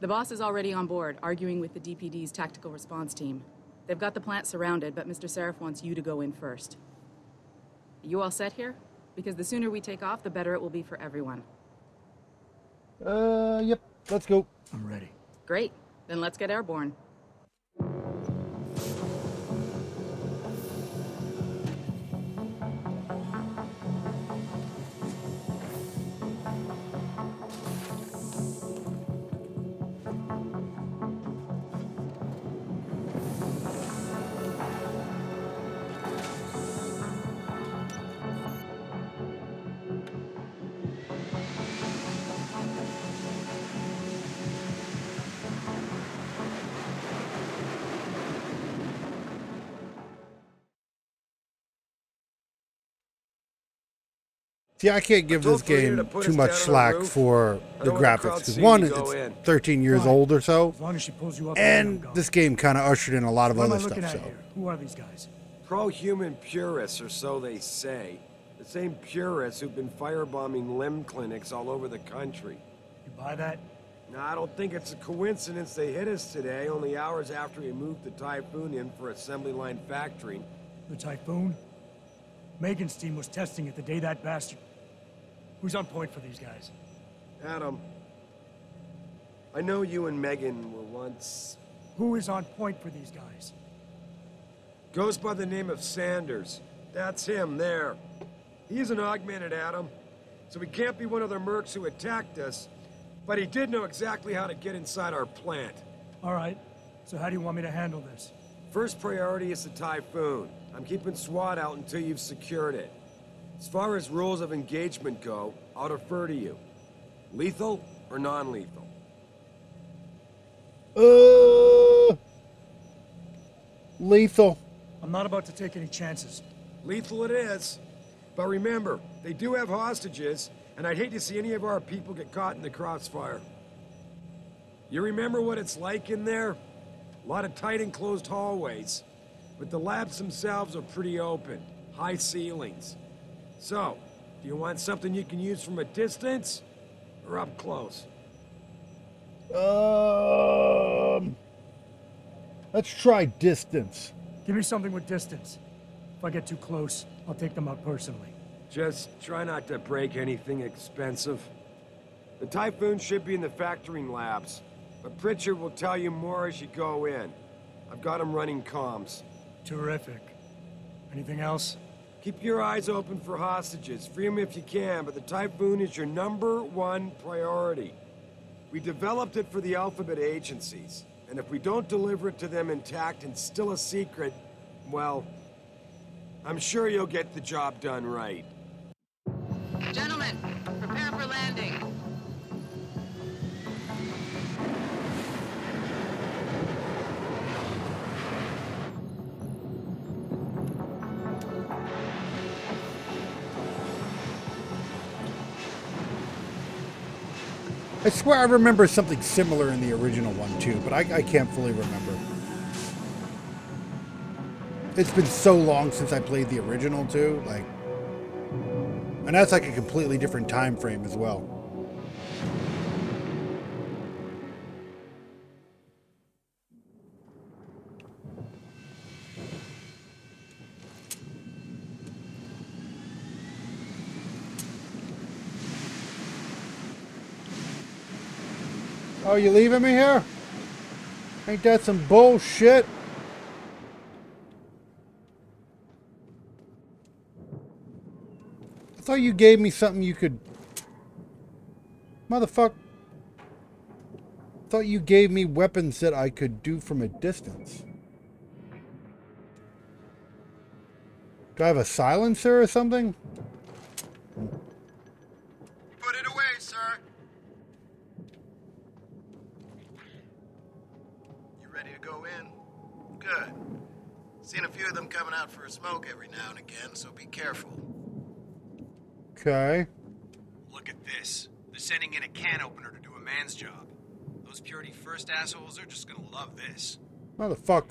The boss is already on board, arguing with the D P D's tactical response team. They've got the plant surrounded, but Mister Sarif wants you to go in first. Are you all set here? Because the sooner we take off, the better it will be for everyone. Uh, yep. Let's go. I'm ready. Great. Then let's get airborne. See, I can't give this game too much slack for the graphics, because one, it's thirteen years old or so, and this game kind of ushered in a lot of other stuff. So, who are these guys? Pro-human purists, or so they say. The same purists who've been firebombing limb clinics all over the country. You buy that? No, I don't think it's a coincidence they hit us today, only hours after we moved the Typhoon in for assembly line factory. The Typhoon? Megan's team was testing it the day that bastard... Who's on point for these guys? Adam, I know you and Megan were once... Who is on point for these guys? Goes by the name of Sanders. That's him there. He's an augmented Adam, so he can't be one of the mercs who attacked us, but he did know exactly how to get inside our plant. All right, so how do you want me to handle this? First priority is the Typhoon. I'm keeping SWAT out until you've secured it. As far as rules of engagement go, I'll defer to you. Lethal or non-lethal? Uh, lethal. I'm not about to take any chances. Lethal it is. But remember, they do have hostages, and I'd hate to see any of our people get caught in the crossfire. You remember what it's like in there? A lot of tight enclosed hallways. But the labs themselves are pretty open, high ceilings. So, do you want something you can use from a distance, or up close? Um, let's try distance. Give me something with distance. If I get too close, I'll take them out personally. Just try not to break anything expensive. The Typhoon should be in the factoring labs, but Pritchard will tell you more as you go in. I've got him running comms. Terrific. Anything else? Keep your eyes open for hostages. Free them if you can, but the Typhoon is your number one priority. We developed it for the Alphabet agencies, and if we don't deliver it to them intact and still a secret, well, I'm sure you'll get the job done right. Gentlemen, prepare for landing. I swear I remember something similar in the original one too, but I, I can't fully remember. It's been so long since I played the original too, like, and that's like a completely different time frame as well. Oh, you leaving me here? Ain't that some bullshit? I thought you gave me something you could... Motherfucker. I thought you gave me weapons that I could do from a distance. Do I have a silencer or something? Put it away, sir. Seen a few of them coming out for a smoke every now and again, so be careful. Okay. Look at this. They're sending in a can opener to do a man's job. Those purity first assholes are just gonna love this. Motherfuck.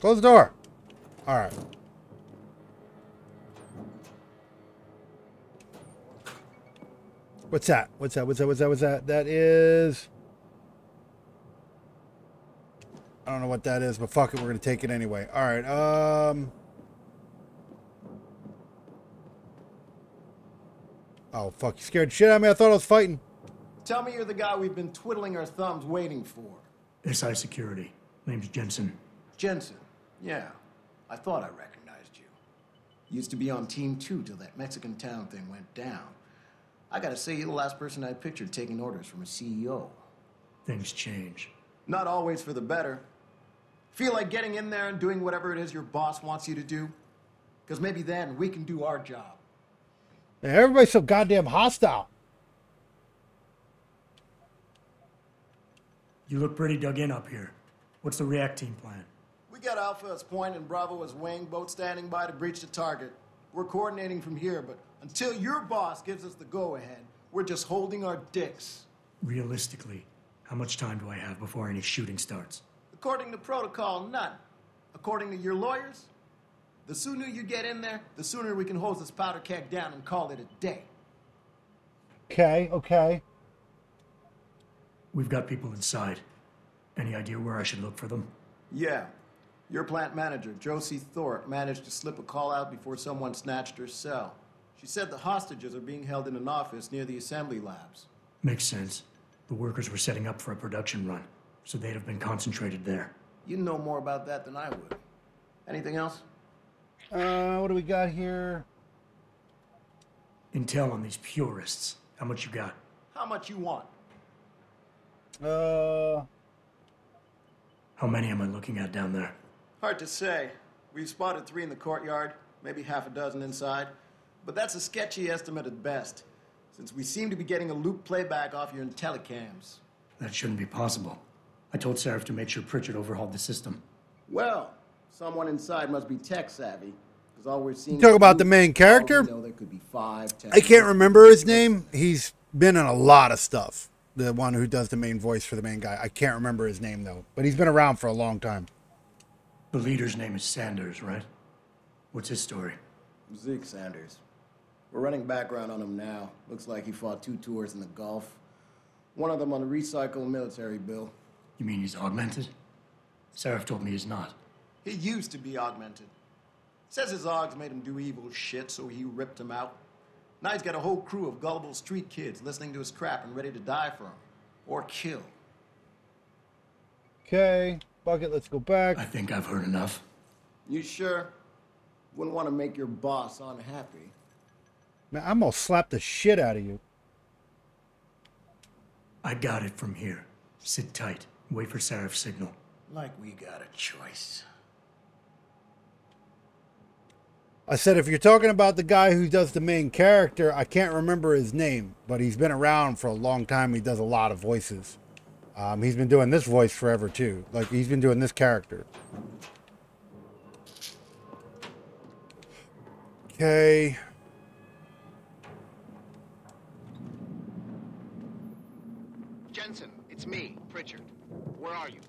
Close the door. All right. What's that? What's that? What's that? What's that? What's that? That is... I don't know what that is, but fuck it. We're going to take it anyway. All right. Um... Oh, fuck. You scared shit out of me. I thought I was fighting. Tell me you're the guy we've been twiddling our thumbs waiting for. S I Security. Name's Jensen. Jensen? Yeah. I thought I recognized you. Used to be on Team two till that Mexican town thing went down. I gotta say, you're the last person I pictured taking orders from a C E O. Things change. Not always for the better. Feel like getting in there and doing whatever it is your boss wants you to do? Because maybe then we can do our job. And everybody's so goddamn hostile. You look pretty dug in up here. What's the REACT team plan? We got Alpha as point and Bravo as wing, both standing by to breach the target. We're coordinating from here, but until your boss gives us the go-ahead, we're just holding our dicks. Realistically, how much time do I have before any shooting starts? According to protocol, none. According to your lawyers, the sooner you get in there, the sooner we can hose this powder keg down and call it a day. Okay, okay. We've got people inside. Any idea where I should look for them? Yeah. Your plant manager, Josie Thorpe, managed to slip a call out before someone snatched her cell. She said the hostages are being held in an office near the assembly labs. Makes sense. The workers were setting up for a production run, so they'd have been concentrated there. You know more about that than I would. Anything else? Uh, what do we got here? Intel on these purists. How much you got? How much you want? Uh... How many am I looking at down there? Hard to say. We've spotted three in the courtyard, maybe half a dozen inside. But that's a sketchy estimate at best, since we seem to be getting a loop playback off your IntelliCams. That shouldn't be possible. I told Sarif to make sure Pritchard overhauled the system. Well, someone inside must be tech-savvy, because all we're seeing... You talk about the main character? There could be five I can't remember his name. He's been in a lot of stuff. The one who does the main voice for the main guy. I can't remember his name, though. But he's been around for a long time. The leader's name is Sanders, right? What's his story? Zeke Sanders. We're running background on him now. Looks like he fought two tours in the Gulf. One of them on a recycled military bill. You mean he's augmented? Sarif told me he's not. He used to be augmented. Says his augs made him do evil shit, so he ripped him out. Now he's got a whole crew of gullible street kids listening to his crap and ready to die for him. Or kill. Okay. Bucket, let's go back. I think I've heard enough. You sure? Wouldn't want to make your boss unhappy. Man, I'm gonna slap the shit out of you. I got it from here. Sit tight. Wait for Sarif's signal. Like we got a choice. I said, if you're talking about the guy who does the main character, I can't remember his name, but he's been around for a long time. He does a lot of voices. Um, he's been doing this voice forever, too. Like, he's been doing this character. Okay. Jensen, it's me, Pritchard. Where are you?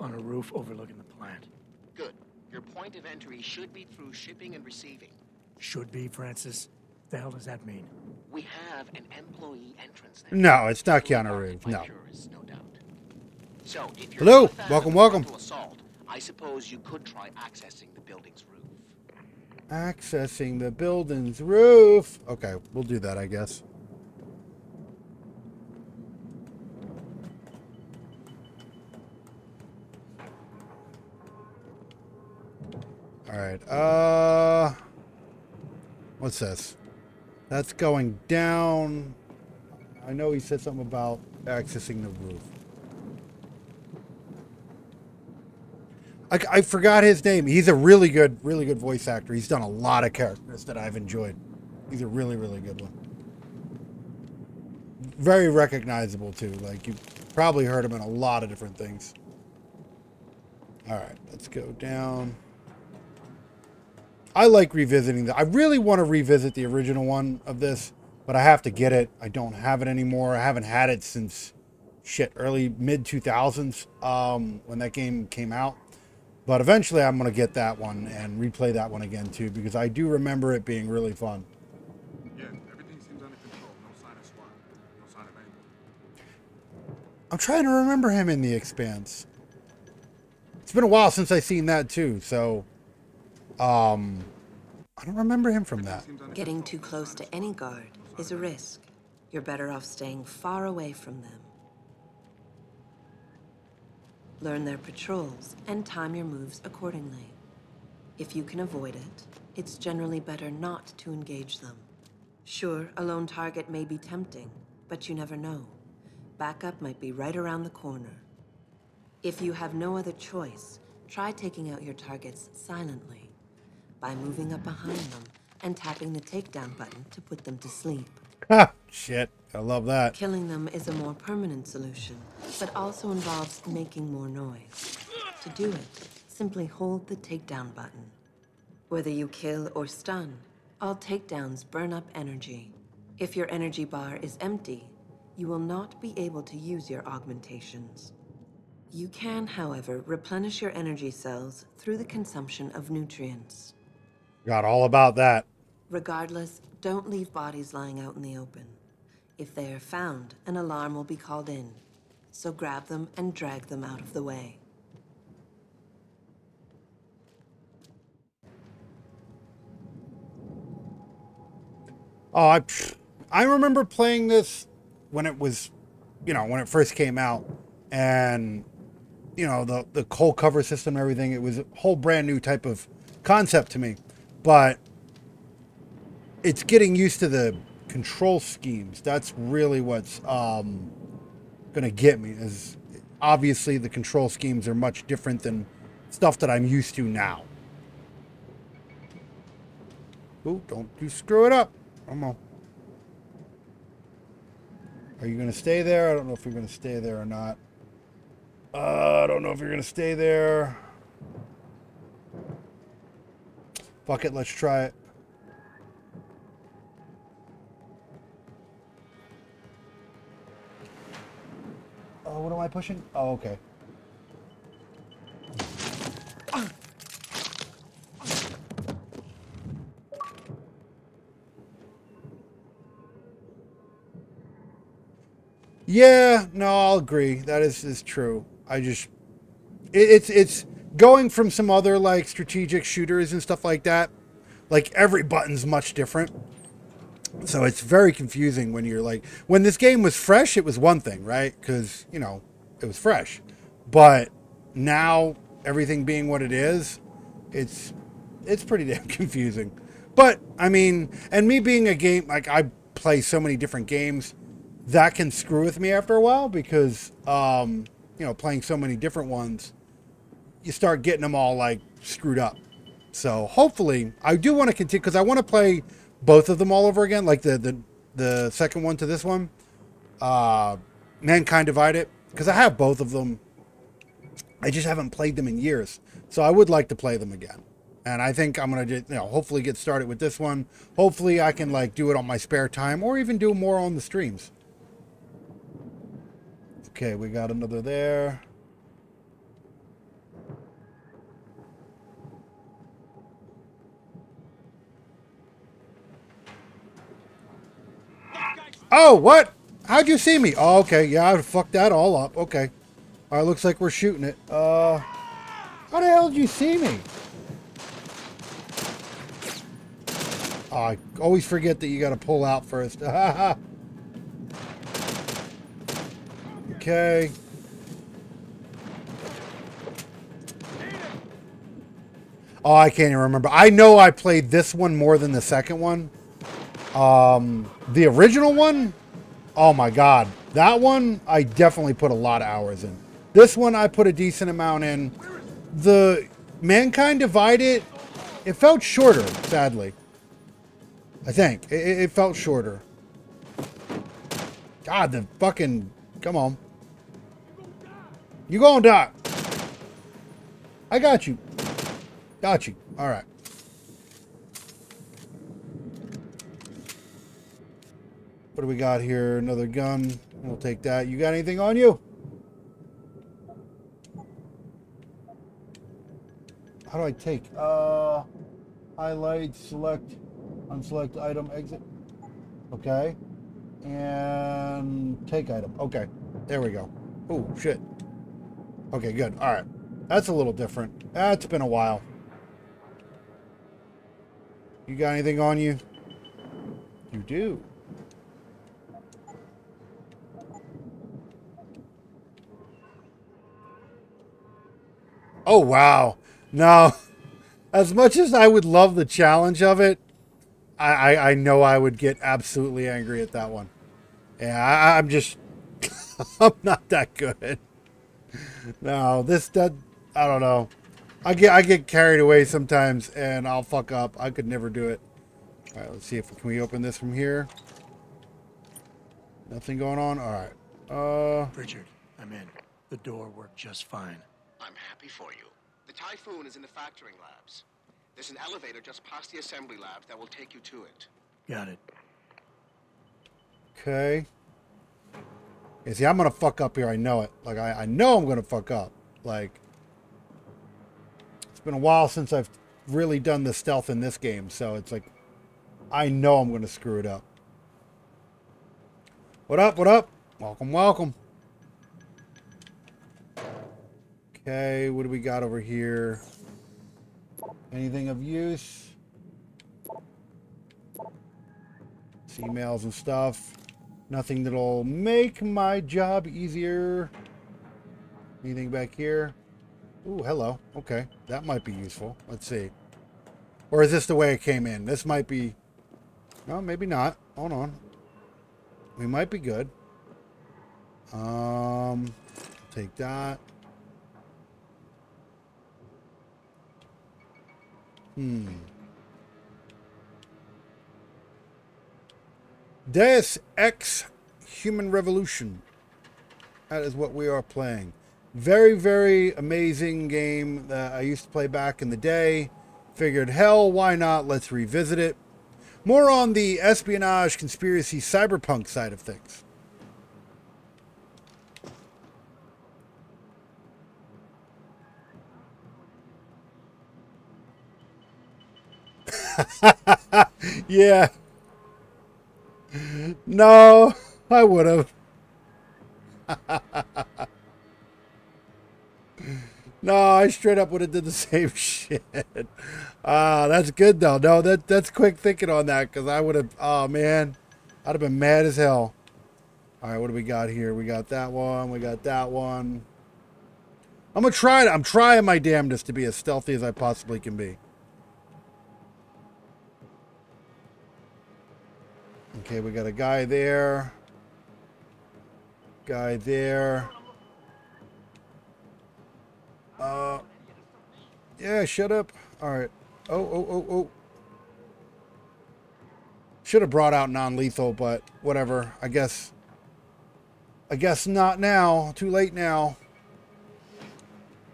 On a roof overlooking the plant. Good. Your point of entry should be through shipping and receiving. Should be, Francis? The hell does that mean? We have an employee entrance there. No, it's not Keanu Reeves. No. Purists, no doubt. So, if you're Hello. Welcome, welcome. Assault, I suppose you could try accessing the building's roof. Accessing the building's roof. Okay, we'll do that, I guess. Alright, uh... what's this? That's going down... I know he said something about accessing the roof. I, I forgot his name. He's a really good, really good voice actor. He's done a lot of characters that I've enjoyed. He's a really, really good one. Very recognizable, too. Like, you probably heard him in a lot of different things. All right, let's go down. I like revisiting that. I really want to revisit the original one of this, but I have to get it. I don't have it anymore. I haven't had it since shit, early mid two thousands, um, when that game came out. But eventually I'm going to get that one and replay that one again too, because I do remember it being really fun. Yeah, everything seems under control. No sign of SWAT. No sign of anything. I'm trying to remember him in The Expanse. It's been a while since I've seen that too, so um, I don't remember him from that. Getting too close to any guard is a risk. You're better off staying far away from them. Learn their patrols and time your moves accordingly. If you can avoid it, it's generally better not to engage them. Sure, a lone target may be tempting, but you never know. Backup might be right around the corner. If you have no other choice, try taking out your targets silently by moving up behind them and tapping the takedown button to put them to sleep. Ah, shit. I love that. Killing them is a more permanent solution, but also involves making more noise. To do it, simply hold the takedown button. Whether you kill or stun, all takedowns burn up energy. If your energy bar is empty, you will not be able to use your augmentations. You can, however, replenish your energy cells through the consumption of nutrients. Got all about that. Regardless, don't leave bodies lying out in the open. If they are found, an alarm will be called in. So grab them and drag them out of the way. Oh, I, I remember playing this when it was, you know, when it first came out. And you know, the the cold cover system and everything, it was a whole brand new type of concept to me, but it's getting used to the control schemes. That's really what's um gonna get me, is obviously the control schemes are much different than stuff that I'm used to now. Ooh, don't you screw it up. Come on. Are you gonna stay there? I don't know if you're gonna stay there or not. Uh, I don't know if you're going to stay there. Fuck it, let's try it. Oh, what am I pushing? Oh, okay. Yeah, no, I'll agree. That is, is true. I just, it, it's it's going from some other like strategic shooters and stuff like that. Like every button's much different, so it's very confusing when you're like, when this game was fresh, it was one thing, right? Because you know it was fresh, but now everything being what it is, it's it's pretty damn confusing. But I mean, and me being a game, like I play so many different games, that can screw with me after a while because. Um, you know, playing so many different ones, you start getting them all like screwed up. So hopefully I do want to continue, because I want to play both of them all over again, like the the, the second one to this one, uh, Mankind Divided, because I have both of them. I just haven't played them in years, so I would like to play them again. And I think I'm gonna just, you know, hopefully get started with this one. Hopefully I can like do it on my spare time, or even do more on the streams. Okay, we got another there. Oh, what? How'd you see me? Oh, okay. Yeah, I fucked that all up. Okay. All right, looks like we're shooting it. Uh, how the hell did you see me? Oh, I always forget that you got to pull out first. Ha Okay. Oh, I can't even remember. I know I played this one more than the second one. Um, the original one? Oh my God. That one, I definitely put a lot of hours in. This one, I put a decent amount in. The Mankind Divided, it felt shorter, sadly. I think. It, it felt shorter. God, the fucking... Come on. You gonna die. I got you. Got you. All right. What do we got here? Another gun. We'll take that. You got anything on you? How do I take? Uh, highlight, select, unselect item, exit. Okay. And take item. Okay. There we go. Oh, shit. Okay, good. All right. That's a little different. That's been a while. You got anything on you? You do. Oh, wow. Now, as much as I would love the challenge of it, I, I, I know I would get absolutely angry at that one. Yeah, I, I'm just... I'm not that good. No, this... that. I don't know. I get I get carried away sometimes, and I'll fuck up. I could never do it. All right, let's see if can we open this from here. Nothing going on. All right. Uh. Pritchard, I'm in. The door worked just fine. I'm happy for you. The Typhoon is in the factoring labs. There's an elevator just past the assembly labs that will take you to it. Got it. Okay. Yeah, see, I'm gonna fuck up here. I know it. Like I I know I'm gonna fuck up. Like. It's been a while since I've really done the stealth in this game, so it's like I know I'm going to screw it up. What up, what up? Welcome, welcome. Okay, what do we got over here? Anything of use? It's emails and stuff. Nothing that'll make my job easier. Anything back here? Ooh, hello. Okay, that might be useful. Let's see. Or is this the way it came in? This might be... No, maybe not. Hold on. We might be good. Um, take that. Hmm. Deus Ex, Human Revolution. That is what we are playing. Very, very amazing game that I used to play back in the day. Figured, hell, why not? Let's revisit it. More on the espionage, conspiracy, cyberpunk side of things. Yeah. No, I would have. No, I straight up would have did the same shit. Ah, uh, that's good though. No, that that's quick thinking on that, because I would have. Oh man, I'd have been mad as hell. All right, what do we got here? We got that one. We got that one. I'm gonna try it. I'm trying my damnedest to be as stealthy as I possibly can be. Okay, we got a guy there. Guy there. Uh, yeah, shut up. All right. Oh, oh, oh, oh. Should have brought out non-lethal, but whatever. I guess, I guess not now. Too late now.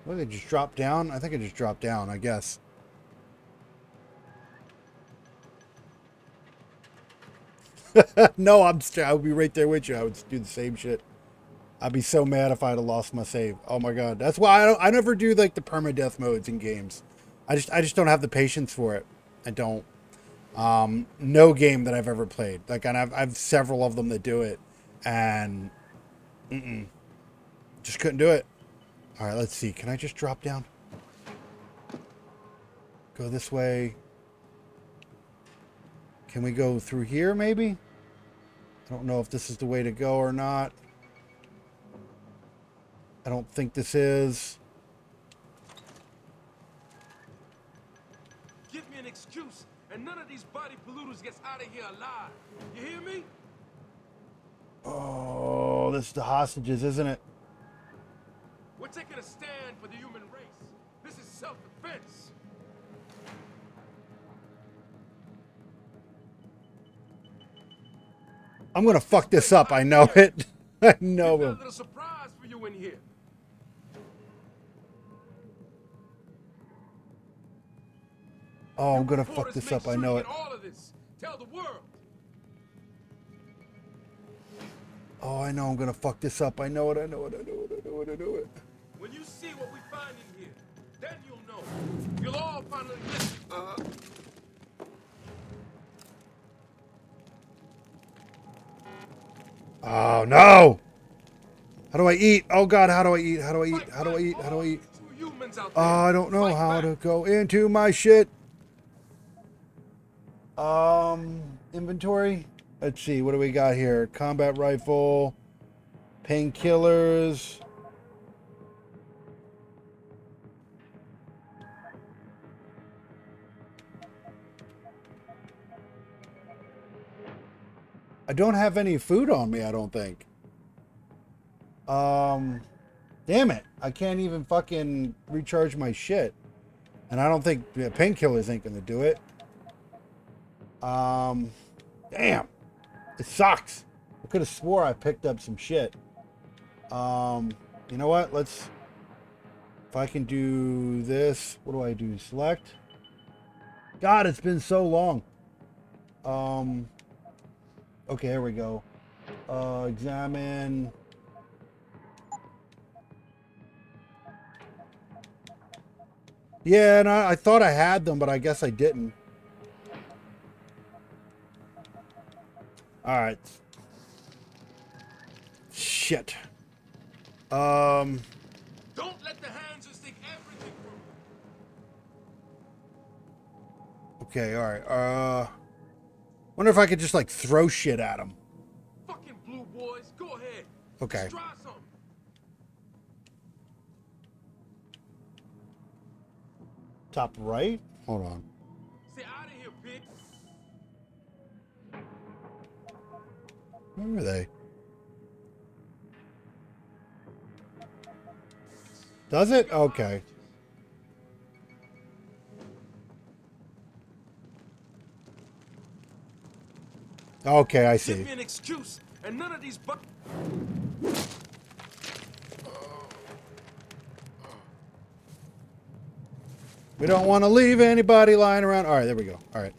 What did I just drop down? I think I just dropped down, I guess. No, I'm I would be right there with you. I would do the same shit. I'd be so mad if I had lost my save. Oh my god, that's why I don't. I never do like the permadeath modes in games. I just, I just don't have the patience for it. I don't. Um, no game that I've ever played. Like, and I've, I've several of them that do it, and mm-mm, just couldn't do it. All right, let's see. Can I just drop down? Go this way. Can we go through here? Maybe. I don't know if this is the way to go or not. I don't think this is. Give me an excuse, and none of these body polluters gets out of here alive. You hear me? Oh, this is the hostages, isn't it? We're taking a stand for the human race. This is self-defense. I'm gonna fuck this up. I know it. I know it. A little surprise for you in here. Oh, I'm gonna fuck this up. I know it. Oh, I know I'm gonna fuck this up. I know it. I know it. I know it. I know it. I know it. When you see what we find in here, then you'll know. You'll all finally listen. Uh-huh. Oh no! How do I eat? Oh god, how do I eat? How do I eat? How do I eat? How do I eat? Oh, I don't know how to go into my shit. Um, inventory. Let's see, what do we got here? Combat rifle, painkillers. I don't have any food on me, I don't think. Um, damn it. I can't even fucking recharge my shit. And I don't think yeah, painkillers ain't gonna do it. Um, damn. It sucks. I could have swore I picked up some shit. Um, you know what? Let's... If I can do this... What do I do? Select? God, it's been so long. Um... Okay, here we go. Uh, examine. Yeah, and I, I thought I had them, but I guess I didn't. All right. Shit. Um. Don't let the hands just take everything from. Okay. All right. Uh. Wonder if I could just like throw shit at him. Fucking blue boys, go ahead. Okay. Try something. Top right? Hold on. Stay out of here, bitch. Where were they? Does it? Okay. Okay, I see. Give me an excuse and none of these bu- We don't want to leave anybody lying around. All right, there we go. All right.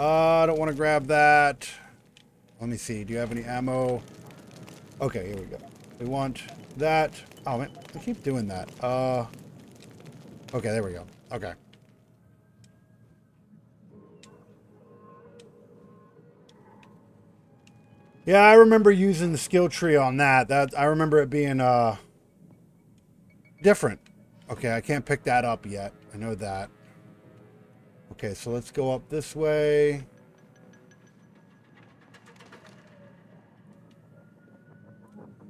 Uh, I don't want to grab that. Let me see. Do you have any ammo? Okay, here we go. We want that. Oh, man. I keep doing that. Uh, okay, there we go. Okay. Yeah, I remember using the skill tree on that. That I remember it being uh, different. Okay, I can't pick that up yet. I know that. Okay, so let's go up this way.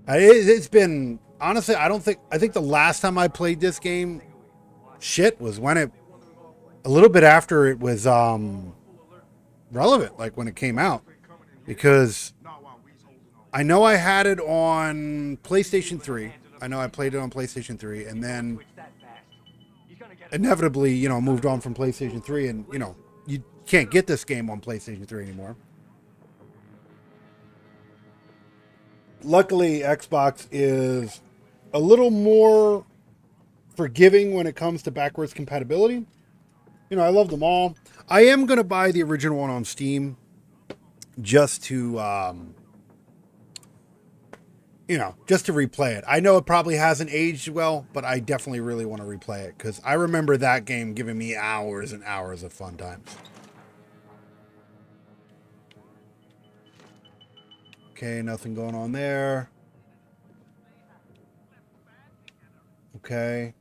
It, it's been, honestly, I don't think, I think the last time I played this game, shit, was when it, a little bit after it was um, relevant, like when it came out. Because... I know I had it on PlayStation three. I know I played it on PlayStation three, and then inevitably, you know, moved on from PlayStation three, and, you know, you can't get this game on PlayStation three anymore. Luckily, Xbox is a little more forgiving when it comes to backwards compatibility. You know, I love them all. I am going to buy the original one on Steam just to... Um, you know, just to replay it. I know it probably hasn't aged well, but I definitely really want to replay it because I remember that game giving me hours and hours of fun times. Okay, nothing going on there. Okay.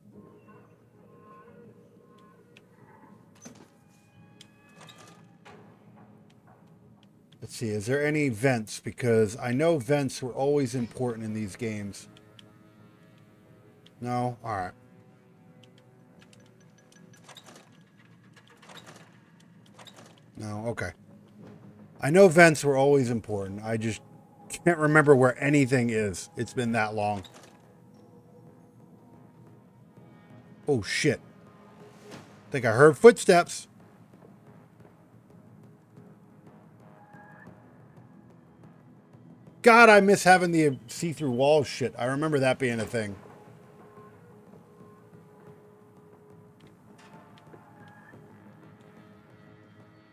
Let's see, is there any vents? Because I know vents were always important in these games. No? All right. No? Okay. I know vents were always important. I just can't remember where anything is. It's been that long. Oh, shit. I think I heard footsteps. God, I miss having the see-through wall shit. I remember that being a thing.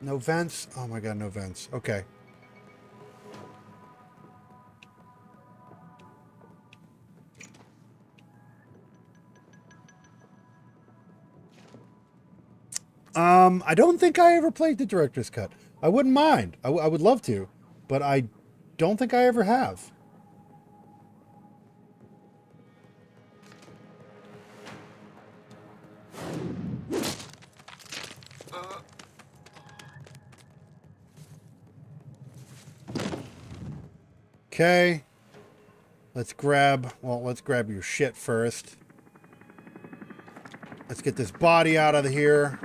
No vents? Oh my god, no vents. Okay. Um, I don't think I ever played the director's cut. I wouldn't mind. I, w I would love to, but I don't think I ever have. Okay, let's grab, well, let's grab your shit first. Let's get this body out of here.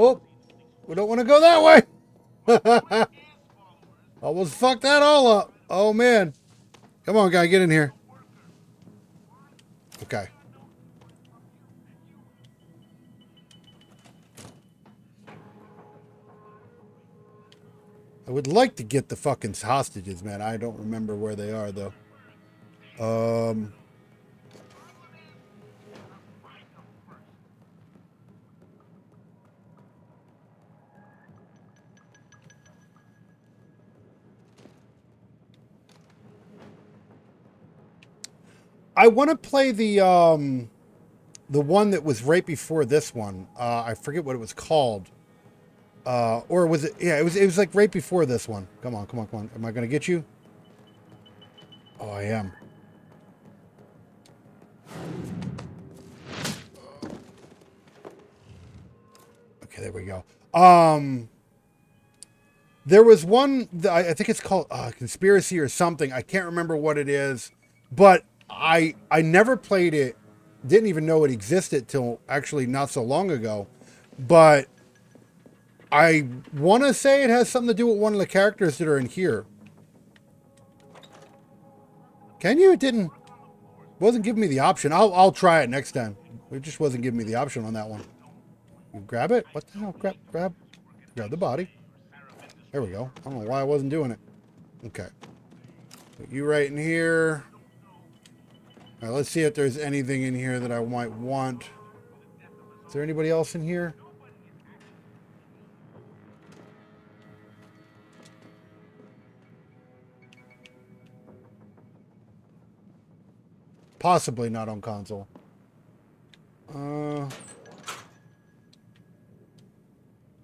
Oh, we don't want to go that way. Almost fucked that all up. Oh, man. Come on, guy. Get in here. Okay. I would like to get the fucking hostages, man. I don't remember where they are, though. Um... I want to play the um, the one that was right before this one. Uh, I forget what it was called, uh, or was it? Yeah, it was. It was like right before this one. Come on, come on, come on. Am I gonna get you? Oh, I am. Okay, there we go. Um, there was one that I, I think it's called uh, Conspiracy or something. I can't remember what it is, but. I I never played it, didn't even know it existed till actually not so long ago, but I want to say it has something to do with one of the characters that are in here. Can you? It didn't, wasn't giving me the option. I'll, I'll try it next time. It just wasn't giving me the option on that one. You grab it? What the hell? Grab, grab, grab the body. There we go. I don't know why I wasn't doing it. Okay. Put you right in here. All right, let's see if there's anything in here that I might want. Is there anybody else in here? Possibly not on console. Uh,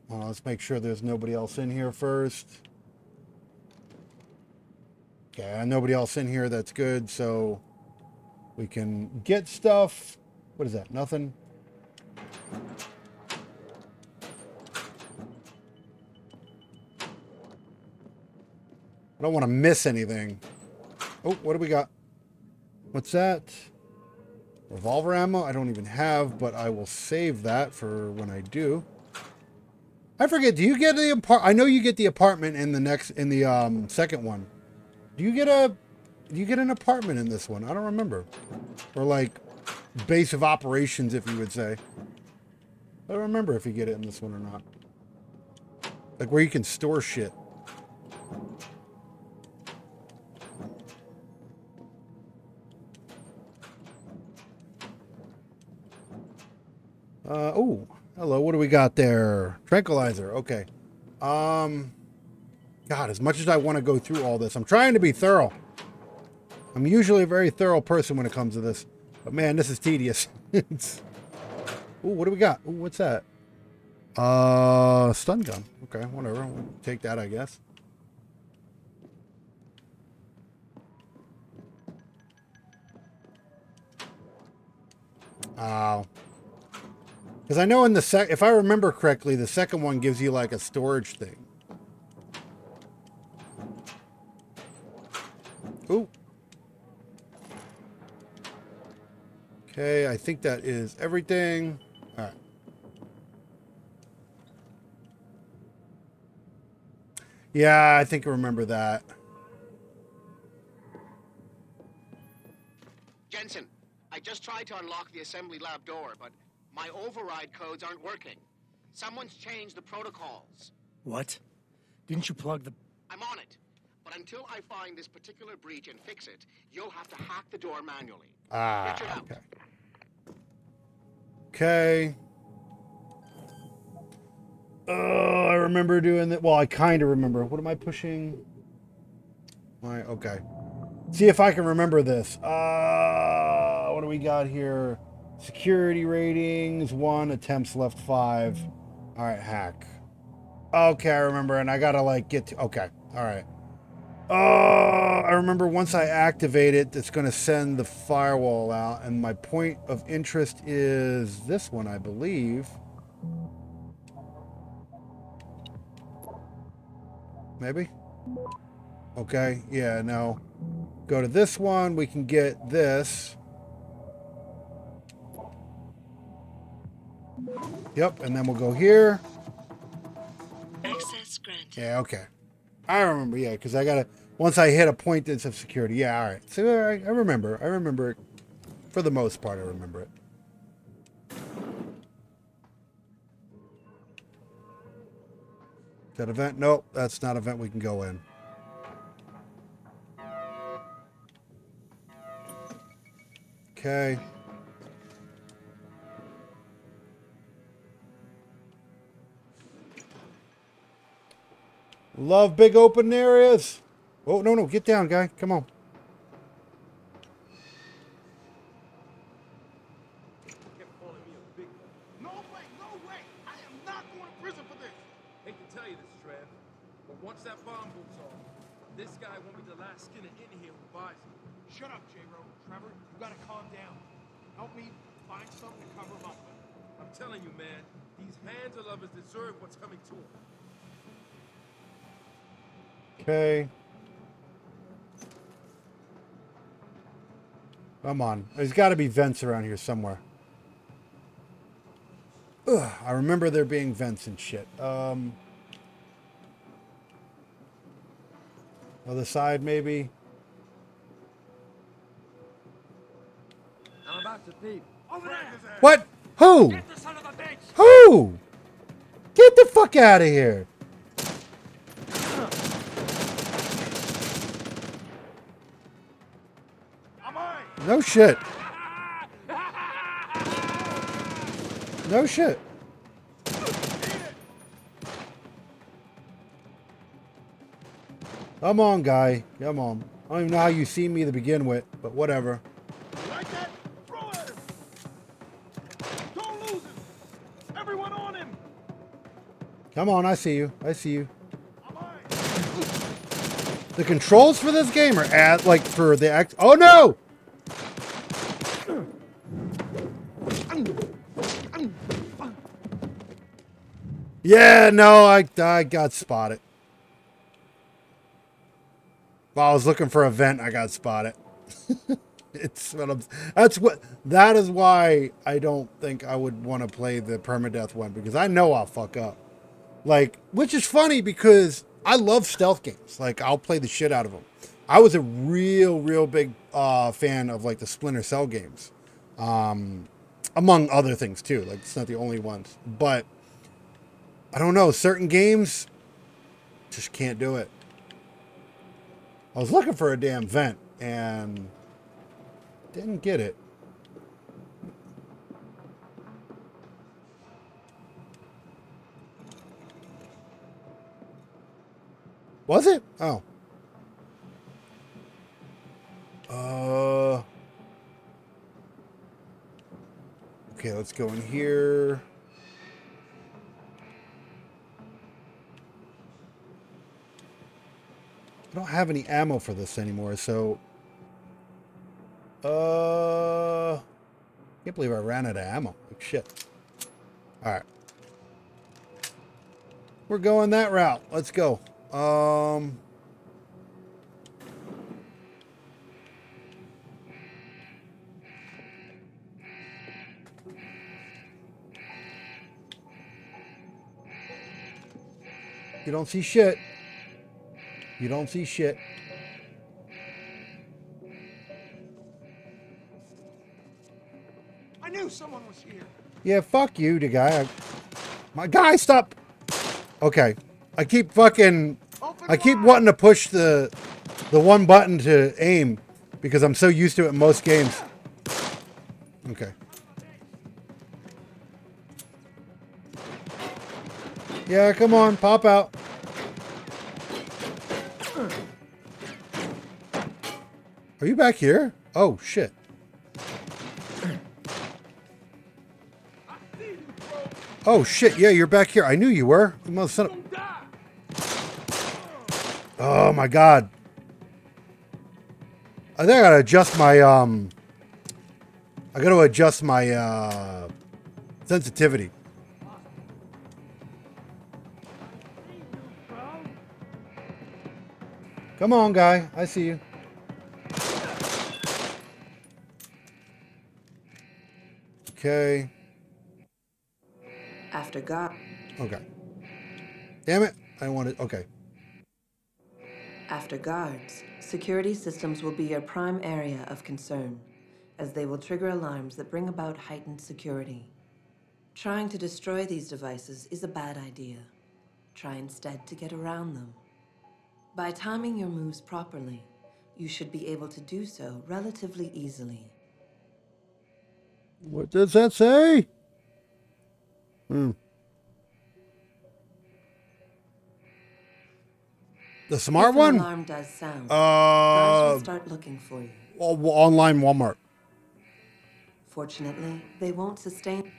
well, let's make sure there's nobody else in here first. Okay, nobody else in here. That's good, so... we can get stuff. What is that? Nothing. I don't want to miss anything. Oh, what do we got? What's that? Revolver ammo? I don't even have, but I will save that for when I do. I forget. Do you get the apart? I know you get the apartment in the next, in the um, second one. Do you get a? You get an apartment in this one. I don't remember. Or like base of operations, if you would say. I don't remember if you get it in this one or not. Like where you can store shit. Uh, oh, hello. What do we got there? Tranquilizer. Okay. Um, God, as much as I want to go through all this, I'm trying to be thorough. I'm usually a very thorough person when it comes to this, but man, this is tedious. Ooh, what do we got? Ooh, what's that? Uh, stun gun. Okay, whatever. We'll take that, I guess. Oh. Because I know in the sec, if I remember correctly, the second one gives you like a storage thing. Ooh. Okay, I think that is everything. All right. Yeah, I think I remember that. Jensen, I just tried to unlock the assembly lab door, but My override codes aren't working. Someone's changed the protocols. What? Didn't you plug the... I'm on it. But until I find this particular breach and fix it, you'll have to hack the door manually. Ah, okay. Okay. Oh, I remember doing that. Well, I kind of remember. What am I pushing? My, okay. See if I can remember this. Uh, what do we got here? Security ratings, one, attempts left, five. All right, hack. Okay, I remember, and I gotta like get to, okay, all right. Oh, I remember once I activate it, it's gonna send the firewall out, and my point of interest is this one, I believe. Maybe? Okay, yeah, no. Go to this one, we can get this. Yep, and then we'll go here. Access granted. Yeah, okay. I remember, yeah, because I gotta, once I hit a point that's of security. Yeah, all right. So I, I remember, I remember it. For the most part, I remember it. Is that event? Nope, that's not an event we can go in. Okay. Love big open areas. Oh, no, no, get down, guy. Come on. No way, no way. I am not going to prison for this. Hate to tell you this, Trav, but once that bomb moves off, this guy won't be the last skinner in here who buys it. Shut up, J-Ro. Trevor, you got to calm down. Help me find something to cover him up with. I'm telling you, man, these hands of lovers deserve what's coming to them. Okay. Come on. There's got to be vents around here somewhere. Ugh, I remember there being vents and shit. Um, other side, maybe. I'm about to peep. Over there. What? Who? Get the son of a bitch. Who? Get the fuck out of here. No shit. No shit. Come on, guy. Come on. I don't even know how you see me to begin with, but whatever. Like that? Throw at him. Don't lose him. Everyone on him. Come on, I see you. I see you. The controls for this game are at like for the act. Oh no! Yeah, no, I, I got spotted. While I was looking for a vent, I got spotted. It's what I'm, that's what, that is why I don't think I would want to play the permadeath one, because I know I'll fuck up. Like, which is funny because I love stealth games. Like, I'll play the shit out of them. I was a real, real big uh, fan of like the Splinter Cell games, um, among other things too. Like, it's not the only ones, but. I don't know. Certain games just can't do it. I was looking for a damn vent and didn't get it. Was it? Oh. Uh. Okay, let's go in here. I don't have any ammo for this anymore, so uh can't believe I ran out of ammo. Like shit. Alright. We're going that route. Let's go. Um You don't see shit. You don't see shit. I knew someone was here. Yeah, fuck you, the guy. I, my guy, stop. Okay, I keep fucking. Open I keep wide. wanting to push the the one button to aim because I'm so used to it in most games. Okay. Yeah, come on, pop out. Are you back here? Oh shit. Oh shit, yeah, you're back here. I knew you were. You mother son of... Oh my god. I think I gotta adjust my um I gotta adjust my uh sensitivity. Come on, guy. I see you. Okay. After God. Okay. Damn it. I wanted. Okay. After guards, security systems will be your prime area of concern, as they will trigger alarms that bring about heightened security. Trying to destroy these devices is a bad idea. Try instead to get around them. By timing your moves properly, you should be able to do so relatively easily. What does that say? Hmm. The smart if one? Alarm does sound. Uh, will start looking for you. Online Walmart. Fortunately, they won't sustain.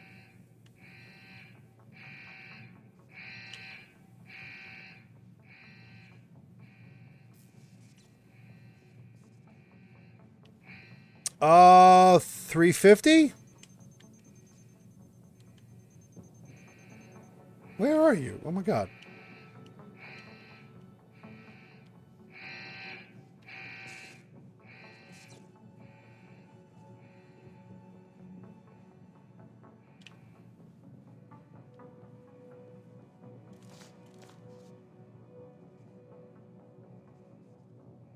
Uh, three fifty? Where are you? Oh my god.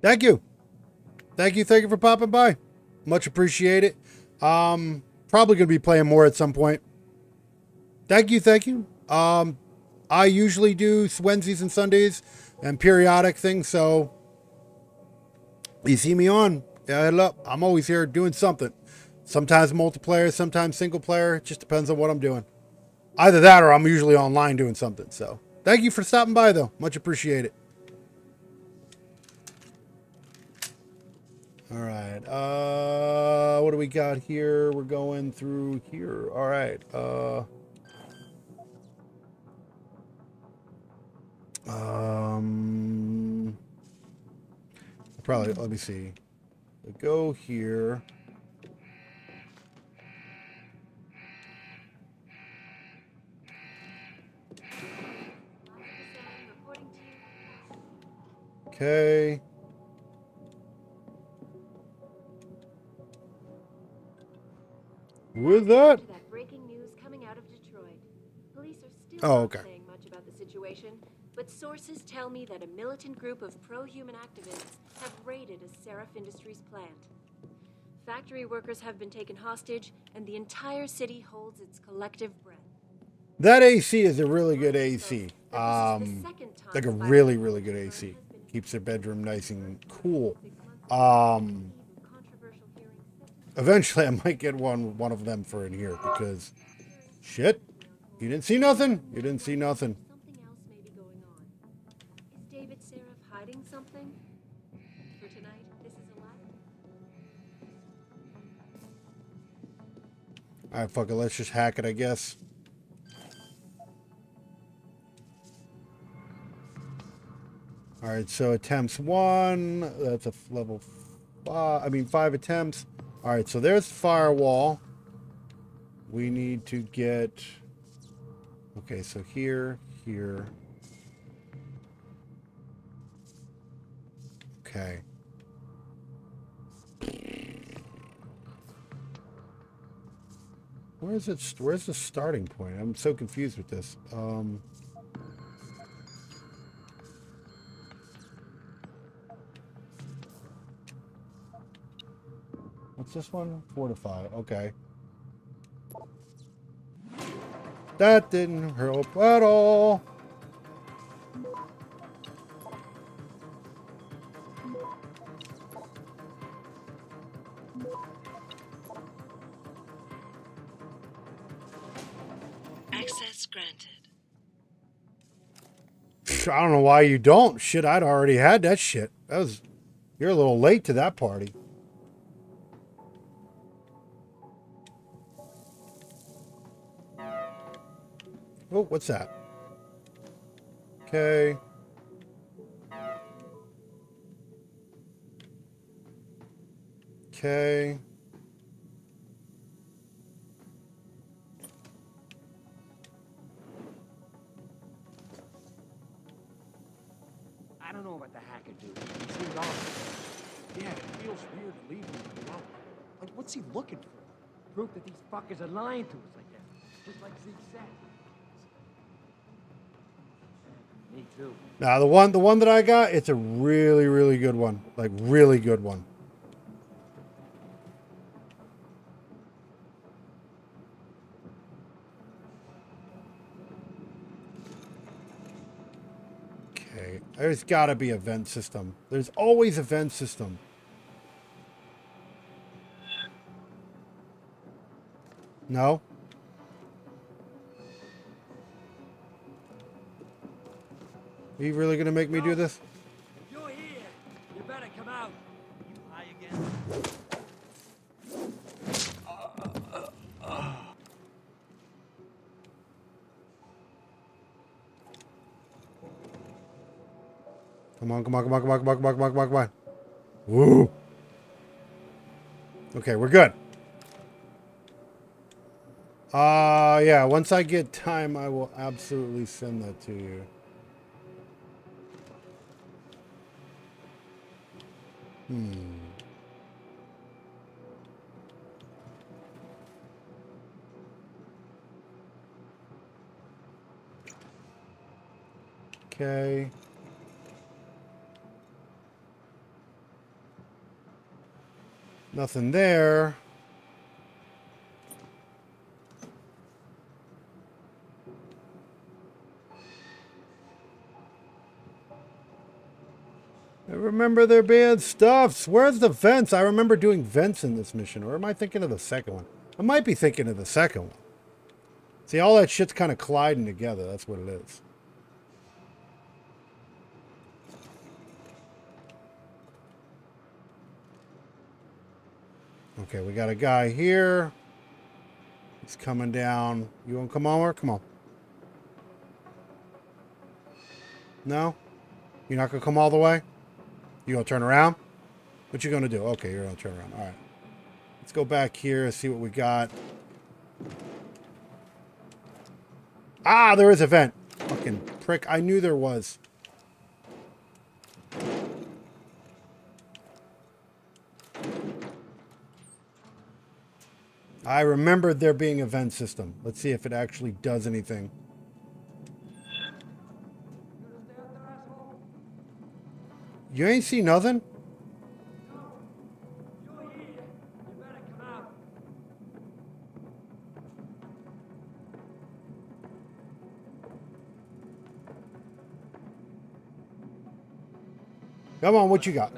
Thank you. Thank you, thank you for popping by. Much appreciate it. Um, probably going to be playing more at some point. Thank you, thank you. Um, I usually do Wednesdays and Sundays and periodic things, so you see me on. Yeah, I'm always here doing something. Sometimes multiplayer, sometimes single player. It just depends on what I'm doing. Either that or I'm usually online doing something. So thank you for stopping by, though. Much appreciate it. All right. Uh, what do we got here? We're going through here. All right. Uh, um, probably. Let me see. We'll go here. Okay. With that, that breaking news coming out of Detroit. Police are still oh, okay. not saying much about the situation, but sources tell me that a militant group of pro-human activists have raided a Sarif Industries plant. Factory workers have been taken hostage, and the entire city holds its collective breath. That A C is a really good A C. Um, like a really, really good A C. Keeps their bedroom nice and cool. Um... Eventually, I might get one one of them for in here because, shit, you didn't see nothing. You didn't see nothing. Something else may be going on. Is David Sarif hiding something? For tonight, this is a lot. All right, fuck it. Let's just hack it, I guess. All right, so attempts one. That's a level five. I mean, five attempts. All right, so there's the firewall. We need to get... Okay, so here, here. Okay. Where is it? Where's the starting point? I'm so confused with this. Um... What's this one? Fortify. Okay. That didn't help at all. Access granted. I don't know why you don't. Shit, I'd already had that shit. That was, you're a little late to that party. Oh, what's that? Okay. Okay. I don't know what the hacker do. He seems off. Yeah, it feels weird to leave him alone. Like, what's he looking for? Proof that these fuckers are lying to us like that. Just like Zeke said. Me too. Now, the one, the one that I got, it's a really, really good one. Like, really good one. There's got to be a vent system. There's always a vent system. No? Are you really going to make me do this? You're here. You better come out. You lie again. Uh, uh, uh. Come on, come on, come on, come on, come on, come on, come on, come on, come on. Woo! Okay, we're good. Uh, yeah, once I get time, I will absolutely send that to you. Hmm. Okay. Nothing there. I remember there being stuffs. Where's the vents? I remember doing vents in this mission. Or am I thinking of the second one? I might be thinking of the second one. See, all that shit's kind of colliding together. That's what it is. Okay, we got a guy here. He's coming down. You want to come over? Come on. No? You're not going to come all the way? You going to turn around? What you going to do? Okay, you're going to turn around. All right. Let's go back here and see what we got. Ah, there is a vent. Fucking prick. I knew there was. I remembered there being a vent system. Let's see if it actually does anything. You ain't see nothing? Come on, what you got?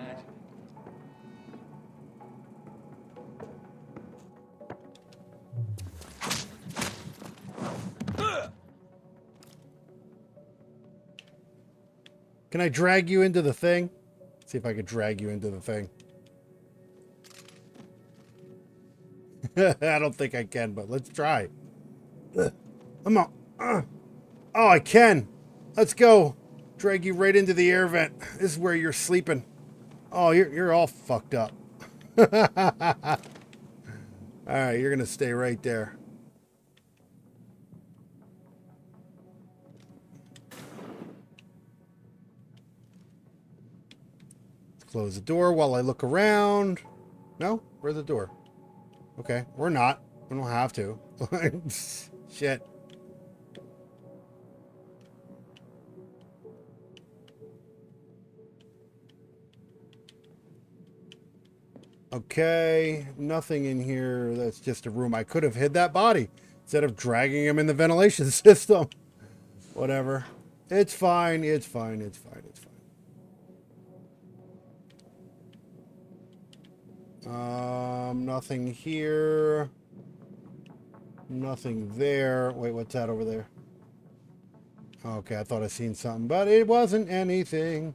Can I drag you into the thing? Let's see if I could drag you into the thing. I don't think I can, but let's try. Come on. Oh, I can. Let's go. Drag you right into the air vent. This is where you're sleeping. Oh, you're, you're all fucked up. All right, you're going to stay right there. Close the door while I look around. No? Where's the door? Okay. We're not. We don't have to. Shit. Okay. Nothing in here. That's just a room. I could have hid that body. instead of dragging him in the ventilation system. Whatever. It's fine. It's fine. It's fine. It's fine. Um, nothing here. Nothing there. Wait, what's that over there? Okay, I thought I seen something, but it wasn't anything.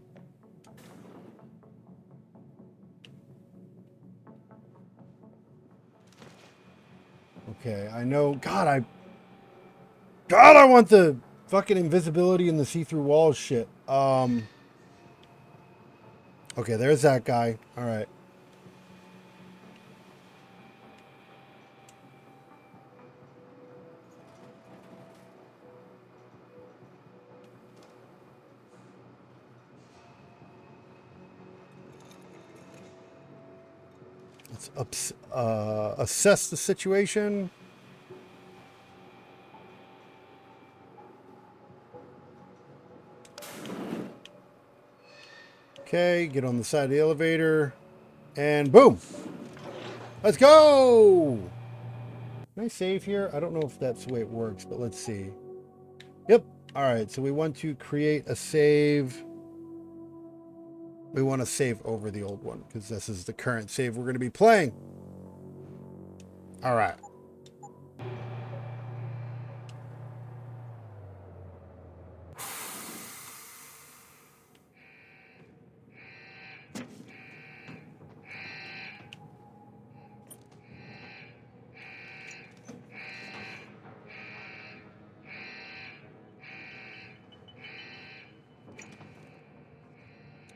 Okay, I know. God, I. God, I want the fucking invisibility and the see-through walls shit. Um. Okay, there's that guy. All right. Let's uh, assess the situation. Okay, get on the side of the elevator, and boom! Let's go! Can I save here? I don't know if that's the way it works, but let's see. Yep. All right, so we want to create a save. We want to save over the old one, because this is the current save we're going to be playing. All right.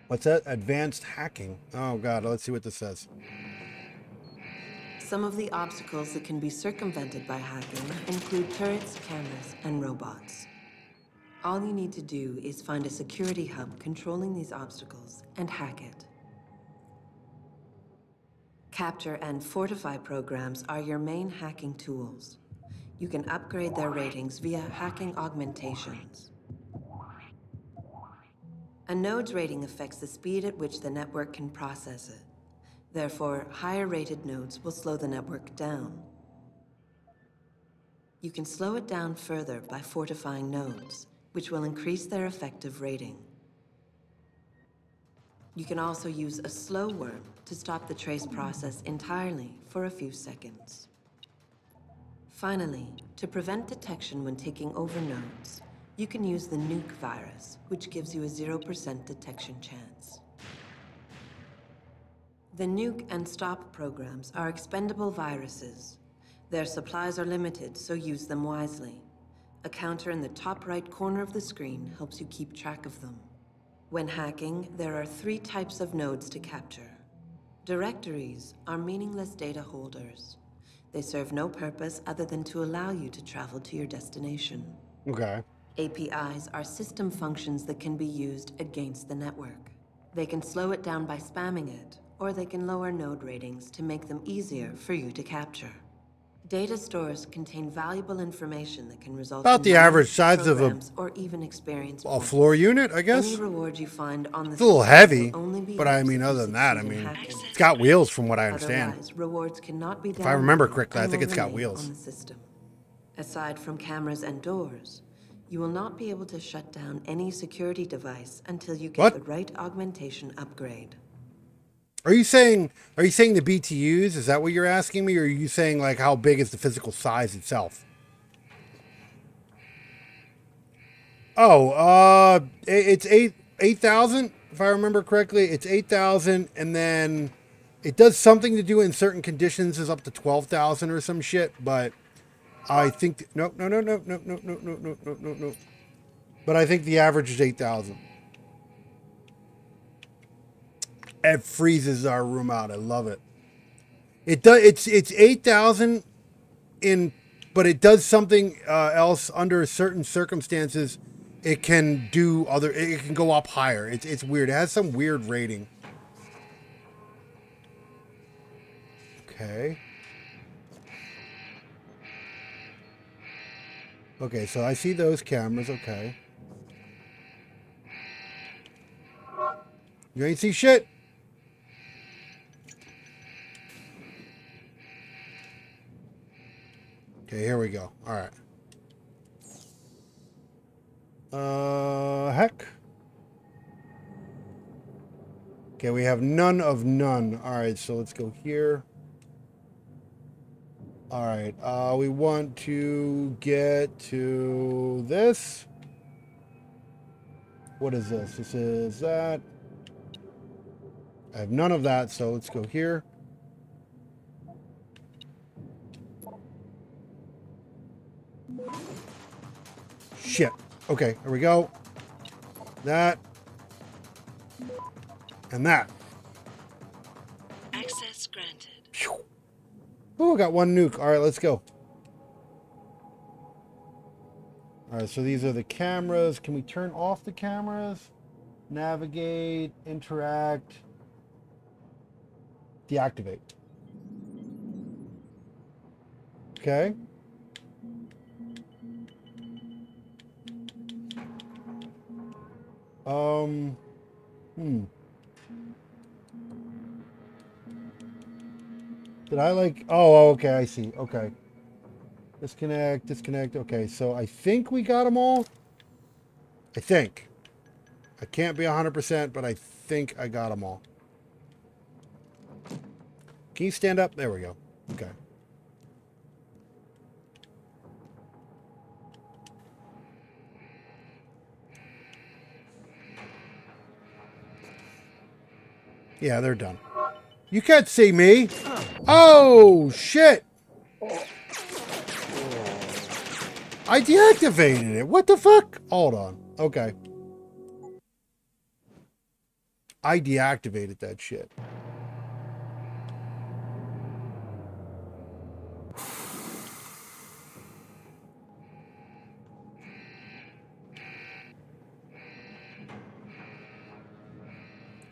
What's that? Advanced hacking. Oh God, let's see what this says. Some of the obstacles that can be circumvented by hacking include turrets, cameras, and robots. All you need to do is find a security hub controlling these obstacles and hack it. Capture and fortify programs are your main hacking tools. You can upgrade their ratings via hacking augmentations. A node's rating affects the speed at which the network can process it. Therefore, higher-rated nodes will slow the network down. You can slow it down further by fortifying nodes, which will increase their effective rating. You can also use a slow worm to stop the trace process entirely for a few seconds. Finally, to prevent detection when taking over nodes, you can use the nuke virus, which gives you a zero percent detection chance. The nuke and stop programs are expendable viruses. Their supplies are limited, so use them wisely. A counter in the top right corner of the screen helps you keep track of them. When hacking, there are three types of nodes to capture. Directories are meaningless data holders. They serve no purpose other than to allow you to travel to your destination. Okay. A P Is are system functions that can be used against the network. They can slow it down by spamming it, or they can lower node ratings to make them easier for you to capture. Data stores contain valuable information that can result about in the average size of a or even experience a floor unit, I guess. Any reward you find on the it's a little heavy, but I mean, other than that, I mean, hacking. It's got wheels from what I understand. Otherwise, rewards cannot be if I remember correctly, I think it's got wheels. On the system. Aside from cameras and doors, you will not be able to shut down any security device until you get what? The right augmentation upgrade. Are you saying are you saying the B T Us? Is that what you're asking me? Or are you saying like how big is the physical size itself? Oh, uh it's eight eight thousand, if I remember correctly. It's eight thousand and then it does something to do in certain conditions is up to twelve thousand or some shit, but I think no, no, no, no, no, no, no, no, no, no, no, no. But I think the average is eight thousand. It freezes our room out. I love it. It does. It's it's eight thousand, in, but it does something uh, else under certain circumstances. It can do other. It can go up higher. It's it's weird. It has some weird rating. Okay. Okay, so I see those cameras, okay. You ain't see shit. Okay, here we go. All right. Uh, heck. Okay, we have none of none. All right, so let's go here. All right, uh, we want to get to this. What is this? This is that. I have none of that, so let's go here. Shit. Okay, here we go. That. And that. Access granted. Oh, I got one nuke. All right, let's go. All right, so these are the cameras. Can we turn off the cameras? Navigate, interact, deactivate. Okay. Um, hmm. Did I like... Oh, okay, I see. Okay. Disconnect, disconnect. Okay, so I think we got them all. I think. I can't be one hundred percent, but I think I got them all. Can you stand up? There we go. Okay. Yeah, they're done. You can't see me. Oh, shit. I deactivated it. What the fuck? Hold on. Okay. I deactivated that shit.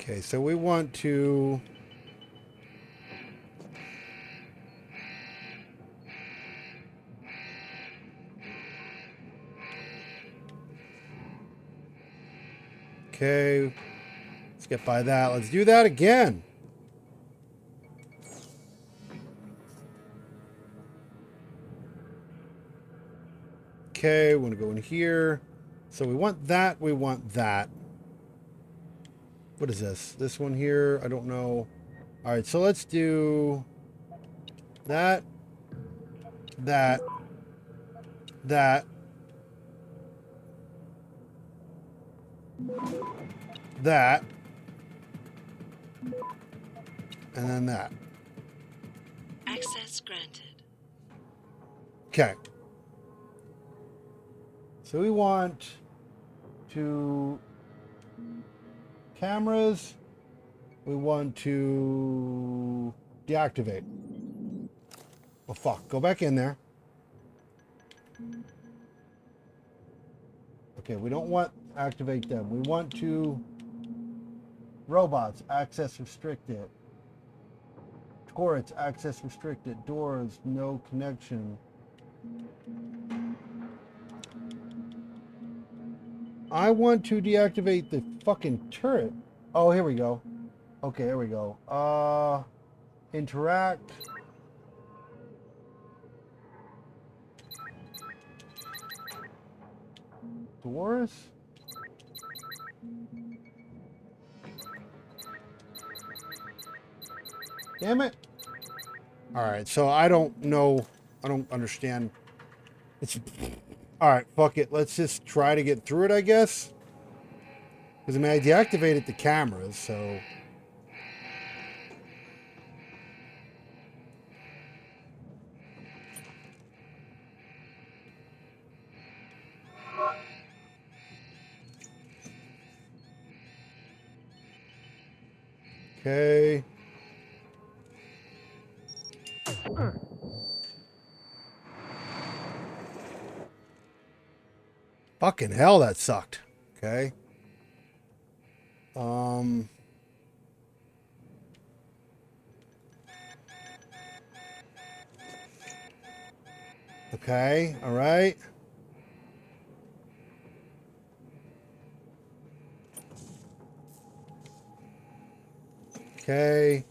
Okay, so we want to... Okay, let's get by that. Let's do that again. Okay, we want to go in here. So we want that, we want that. What is this? This one here? I don't know. All right, so let's do that, that, that. That, and then that. Access granted. Okay. So we want to cameras. We want to deactivate. Well, fuck. Go back in there. Okay, we don't want activate them. We want to robots, access restricted. Turrets, access restricted. Doors, no connection. I want to deactivate the fucking turret. Oh, here we go. Okay, here we go. Uh, interact. Doors? Damn it. All right, so I don't know. I don't understand. It's all right, fuck it. Let's just try to get through it, I guess. Because, I mean, I deactivated the cameras, so... Okay... Fucking hell, that sucked. Okay. Um. Okay. All right. Okay.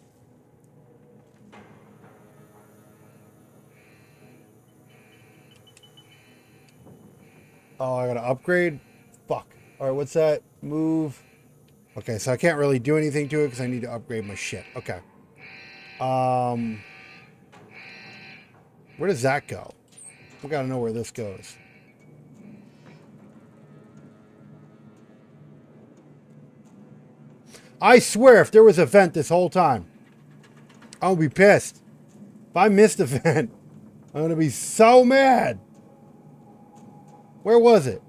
Oh, I gotta upgrade? Fuck. Alright, what's that? Move. Okay, so I can't really do anything to it because I need to upgrade my shit. Okay. Um, where does that go? We gotta know where this goes. I swear, if there was a vent this whole time, I'll be pissed. If I missed a vent, I'm gonna be so mad. Where was it?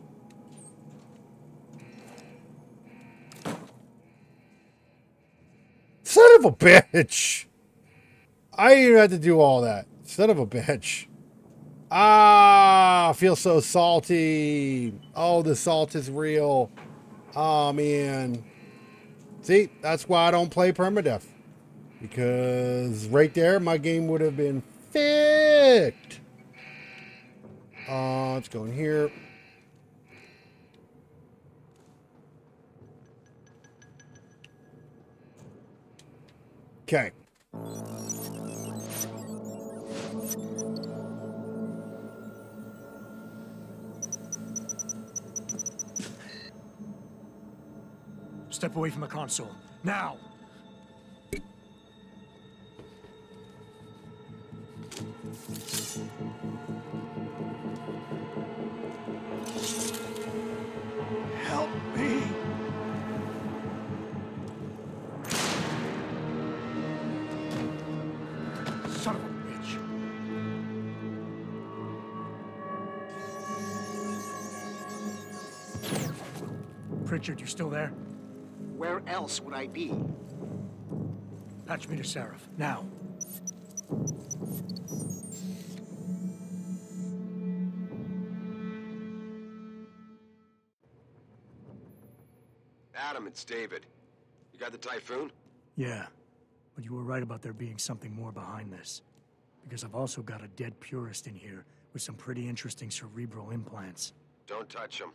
Son of a bitch! I didn't even have to do all that. Son of a bitch. Ah, I feel so salty. Oh, the salt is real. Oh, man. See, that's why I don't play permadeath. Because right there, my game would have been ficked. Uh, let's go in here. Okay. Step away from the console. Now! Help me! Son of a bitch! Pritchard, you still there? Where else would I be? Patch me to Sarif, now. Adam, it's David. You got the Typhoon? Yeah, but you were right about there being something more behind this. Because I've also got a dead purist in here with some pretty interesting cerebral implants. Don't touch him.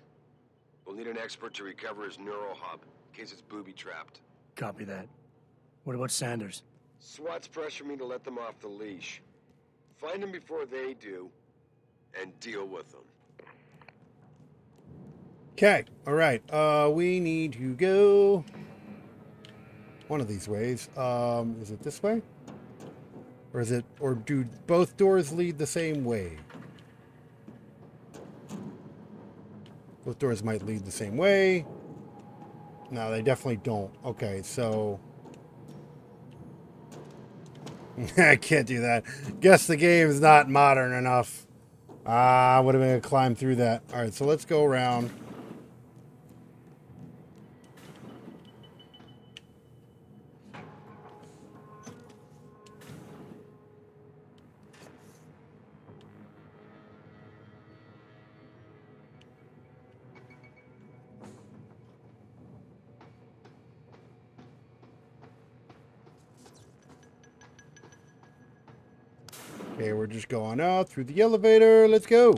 We'll need an expert to recover his neural hub. In case it's booby-trapped. Copy that. What about Sanders? SWAT's pressured me to let them off the leash. Find them before they do, and deal with them. Okay, alright. Uh, we need to go one of these ways. Um, is it this way? Or is it, or do both doors lead the same way? Both doors might lead the same way. No, they definitely don't. Okay, so... I can't do that. Guess the game is not modern enough. Ah, I would have been able to climb through that. Alright, so let's go around. We're just going out through the elevator. Let's go.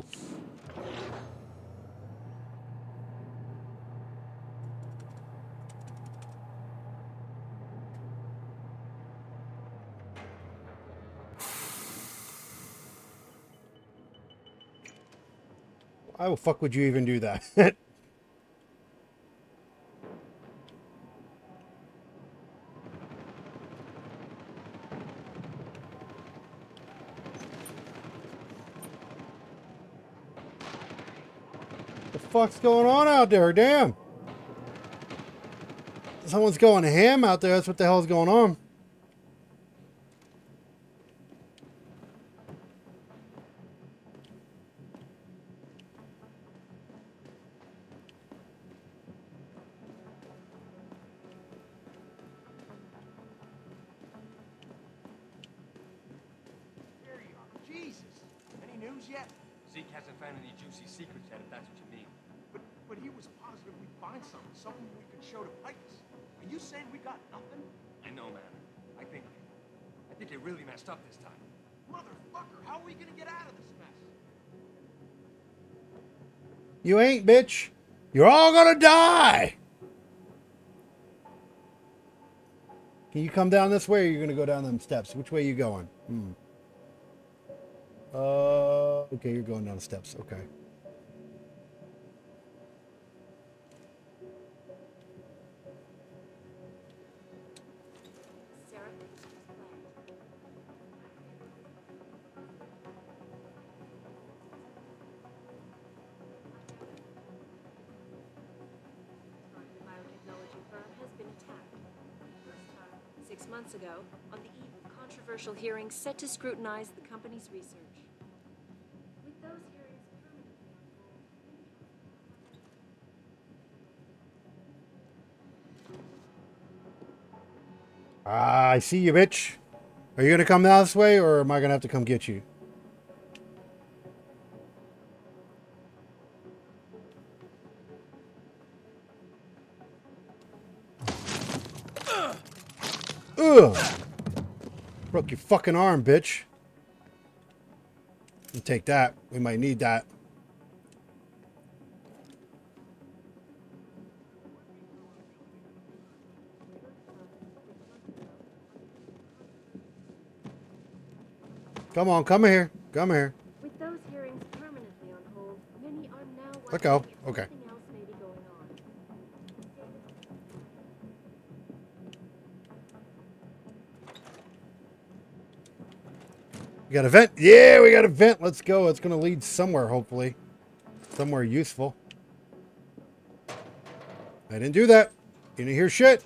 Why the fuck would you even do that? What's going on out there? Damn. Someone's going ham out there. That's what the hell's going on. There you are. Jesus. Any news yet? Zeke hasn't found any juicy secrets yet, if that's what you mean. But he was positive we'd find something, something we could show to Picus. Are you saying we got nothing? I know, man. I think, I think they really messed up this time. Motherfucker, how are we gonna get out of this mess? You ain't, bitch. You're all gonna die. Can you come down this way, or you're gonna go down them steps? Which way are you going? Hmm. Uh, okay, you're going down the steps. Okay. six months ago on the eve of controversial hearings set to scrutinize the company's research. With those hearings permanently on hold. Ah, I see you, bitch. Are you going to come this way, or am I going to have to come get you? Ugh. Broke your fucking arm, bitch. You take that. We might need that. Come on, come here. Come here. With those hearings permanently on hold, many are now let go. Okay. We got a vent. Yeah, we got a vent. Let's go. It's going to lead somewhere, hopefully. Somewhere useful. I didn't do that. You didn't hear shit.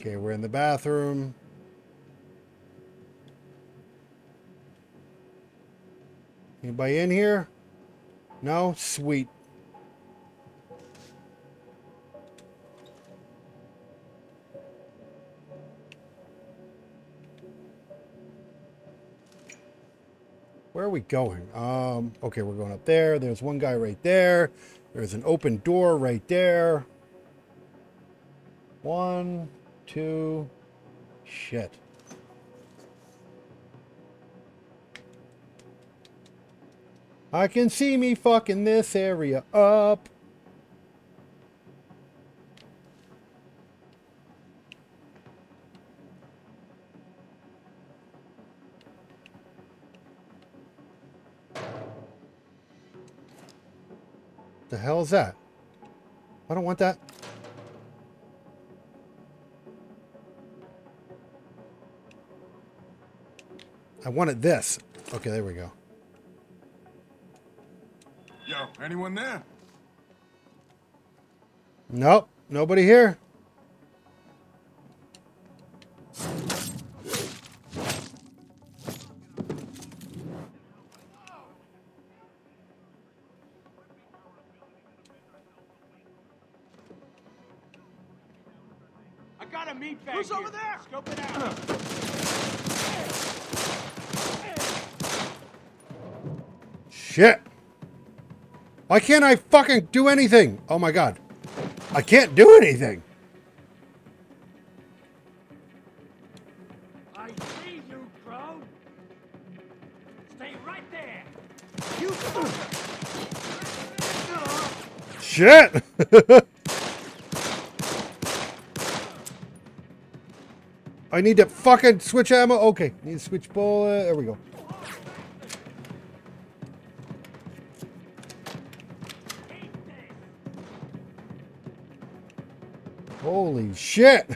Okay, we're in the bathroom. Anybody in here? No? Sweet. Where are we going? Um, okay, we're going up there. There's one guy right there. There's an open door right there. One, two, shit. I can see me fucking this area up. The hell is that? I don't want that. I wanted this. Okay, there we go. Yo, anyone there? Nope, nobody here. I got a meat bag. Who's here? Over there? Scope it out. Shit. Why can't I fucking do anything? Oh my god. I can't do anything. I see you, bro. Stay right there. You fucker. Shit. I need to fucking switch ammo. Okay, need to switch bullet. There we go. Holy shit!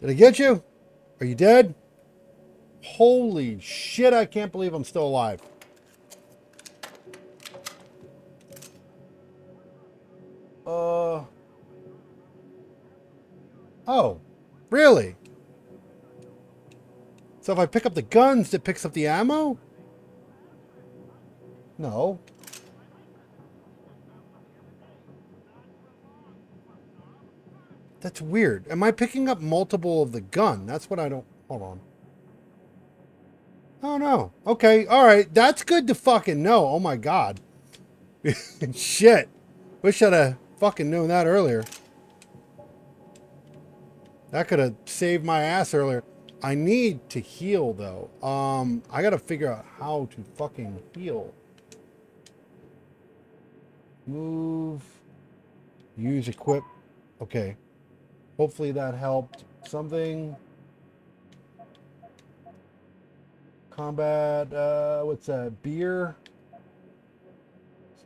Did I get you? Are you dead? Holy shit, I can't believe I'm still alive. Uh... Oh, really? So if I pick up the guns, it picks up the ammo? No. That's weird. Am I picking up multiple of the gun? That's what I don't... Hold on. Oh, no. Okay. All right. That's good to fucking know. Oh, my God. Shit. Wish I'd have fucking known that earlier. That could have saved my ass earlier. I need to heal, though. Um, I got to figure out how to fucking heal. Move. Use equip. Okay. Hopefully that helped something. Combat, uh, what's that? Beer.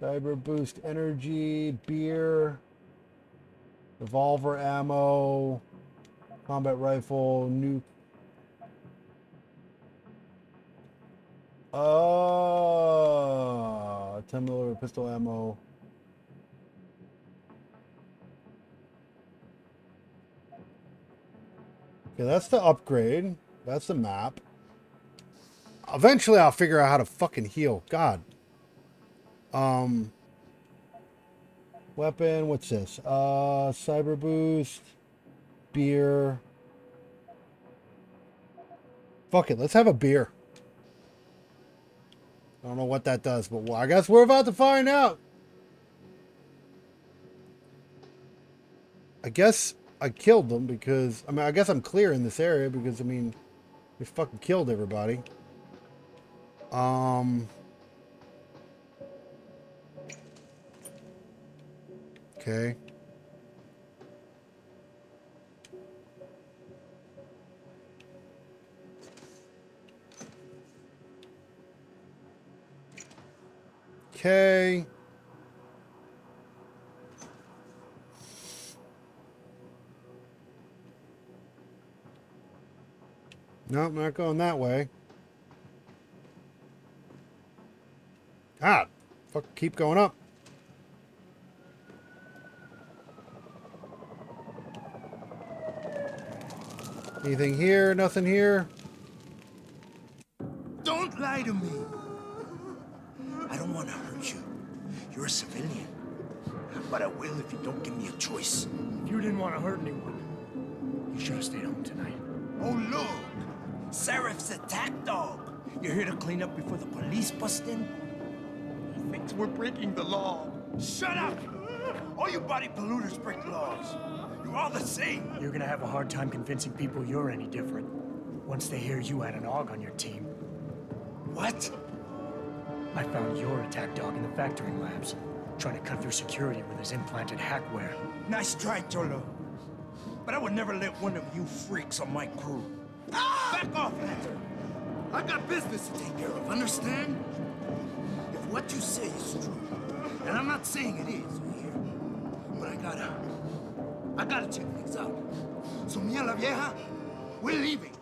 Cyber boost energy, beer. revolver ammo, combat rifle, nuke. Oh, ten millimeter pistol ammo. Okay, that's the upgrade. That's the map. Eventually, I'll figure out how to fucking heal. God. Um. Weapon. What's this? Uh, cyber boost. Beer. Fuck it. Let's have a beer. I don't know what that does, but well, I guess we're about to find out. I guess I killed them because, I mean, I guess I'm clear in this area because, I mean, we fucking killed everybody. Um. Okay. Okay. No, I'm not going that way. Ah, fuck, keep going up. Anything here? Nothing here? Don't lie to me. I don't want to hurt you. You're a civilian. But I will if you don't give me a choice. If you didn't want to hurt anyone, you should have stayed home tonight. Oh, look! Sarif's attack dog! You're here to clean up before the police bust in? He thinks we're breaking the law. Shut up! All you body polluters break laws. You're all the same. You're gonna have a hard time convincing people you're any different once they hear you had an O G on your team. What? I found your attack dog in the factory labs, trying to cut through security with his implanted hackware. Nice try, Tolo. But I would never let one of you freaks on my crew. Ah! Back off, Hunter. I've got business to take care of, understand? If what you say is true, and I'm not saying it is, you hear? But I gotta... I gotta check things out. So, mia la vieja, we're leaving.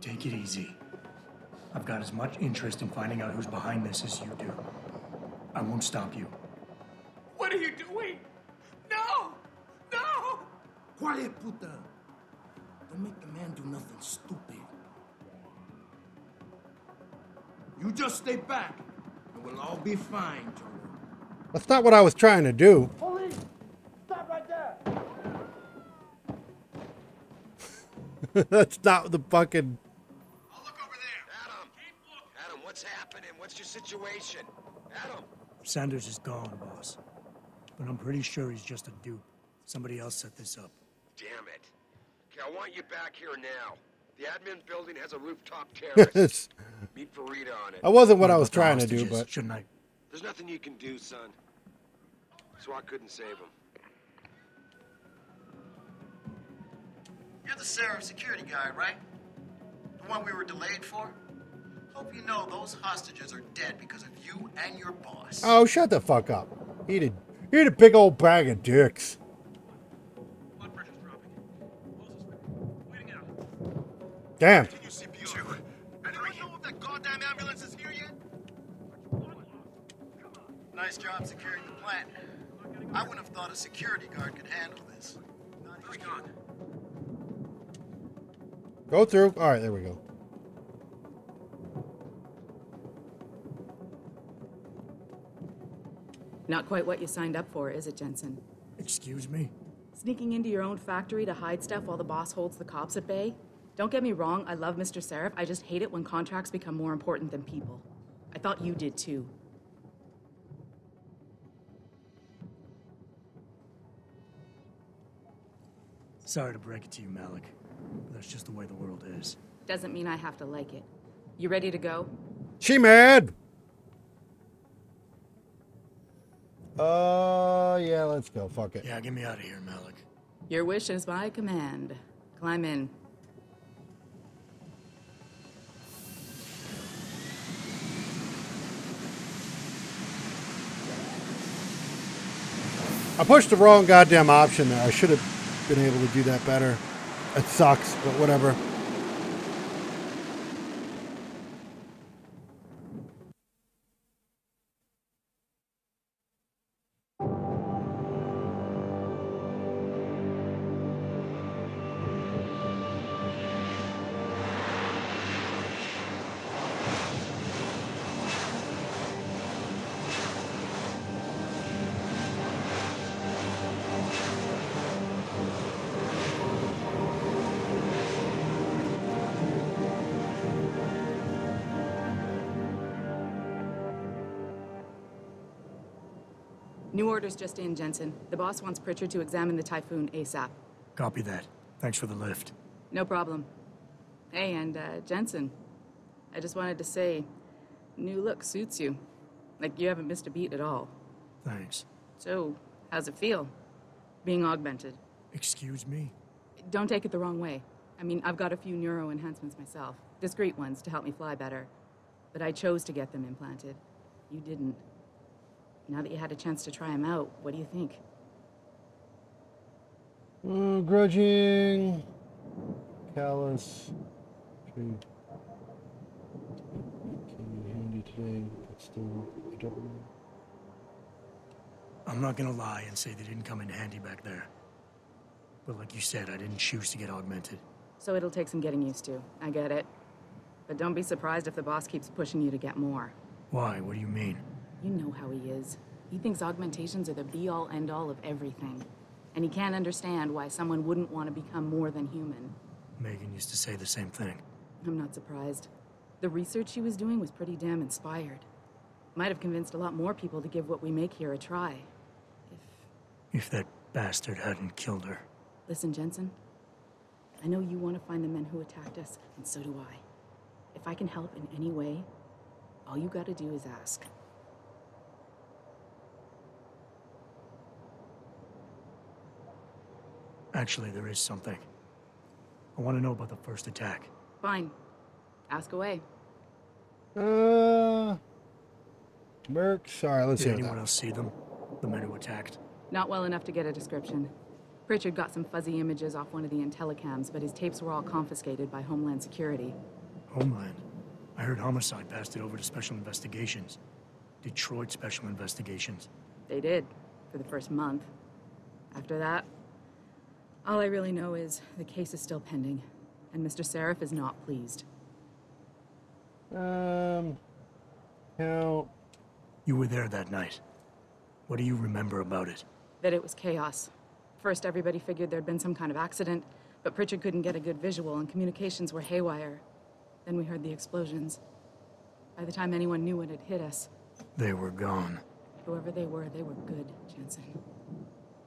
Take it easy. I've got as much interest in finding out who's behind this as you do. I won't stop you. What are you doing? No! No! Quiet, puta! Don't make the man do nothing stupid. You just stay back, and we'll all be fine, Jordan. That's not what I was trying to do. Police! Stop right there! That's not the fucking... I'll look over there. Adam! Adam, what's happening? What's your situation? Adam! Sanders is gone, boss. But I'm pretty sure he's just a dupe. Somebody else set this up. Damn it. I want you back here now. The admin building has a rooftop terrace. Meet Faridah on it. I wasn't what I was trying to do, but shouldn't I? There's nothing you can do, son. So I couldn't save him. You're the Sarif security guy, right? The one we were delayed for? Hope you know those hostages are dead because of you and your boss. Oh, shut the fuck up. Eat a, eat a big old bag of dicks. Damn. Can you see P O? Anyone know if that goddamn ambulance is here yet? Nice job securing the plant. I wouldn't have thought a security guard could handle this. Hurry on. Go through. All right, there we go. Not quite what you signed up for, is it, Jensen? Excuse me? Sneaking into your own factory to hide stuff while the boss holds the cops at bay? Don't get me wrong, I love Mister Sarif. I just hate it when contracts become more important than people. I thought you did too. Sorry to break it to you, Malik. That's just the way the world is. Doesn't mean I have to like it. You ready to go? She mad! Uh, yeah, let's go. Fuck it. Yeah, get me out of here, Malik. Your wish is my command. Climb in. I pushed the wrong goddamn option there. I should have been able to do that better. It sucks, but whatever. New orders just in, Jensen. The boss wants Pritchard to examine the Typhoon ASAP. Copy that. Thanks for the lift. No problem. Hey, and uh, Jensen, I just wanted to say, new look suits you. Like you haven't missed a beat at all. Thanks. So, how's it feel, being augmented? Excuse me? Don't take it the wrong way. I mean, I've got a few neuro enhancements myself. Discrete ones to help me fly better. But I chose to get them implanted. You didn't. Now that you had a chance to try him out, what do you think? Mm, grudging, callous. Can you handy today? But still, I don't know. I'm not gonna lie and say they didn't come in handy back there. But like you said, I didn't choose to get augmented. So it'll take some getting used to. I get it. But don't be surprised if the boss keeps pushing you to get more. Why? What do you mean? You know how he is. He thinks augmentations are the be-all, end-all of everything. And he can't understand why someone wouldn't want to become more than human. Megan used to say the same thing. I'm not surprised. The research she was doing was pretty damn inspired. Might have convinced a lot more people to give what we make here a try. If... If that bastard hadn't killed her. Listen, Jensen. I know you want to find the men who attacked us, and so do I. If I can help in any way, all you gotta do is ask. Actually, there is something. I want to know about the first attack. Fine. Ask away. Uh... Merc, sorry, let's see. Did anyone else see them? The men who attacked? Not well enough to get a description. Pritchard got some fuzzy images off one of the Intellicams, but his tapes were all confiscated by Homeland Security. Homeland? I heard Homicide passed it over to Special Investigations. Detroit Special Investigations. They did. For the first month. After that... All I really know is the case is still pending, and Mister Sarif is not pleased. Um, how... You were there that night. What do you remember about it? That it was chaos. First, everybody figured there'd been some kind of accident, but Pritchard couldn't get a good visual, and communications were haywire. Then we heard the explosions. By the time anyone knew what had hit us... They were gone. Whoever they were, they were good, Jensen.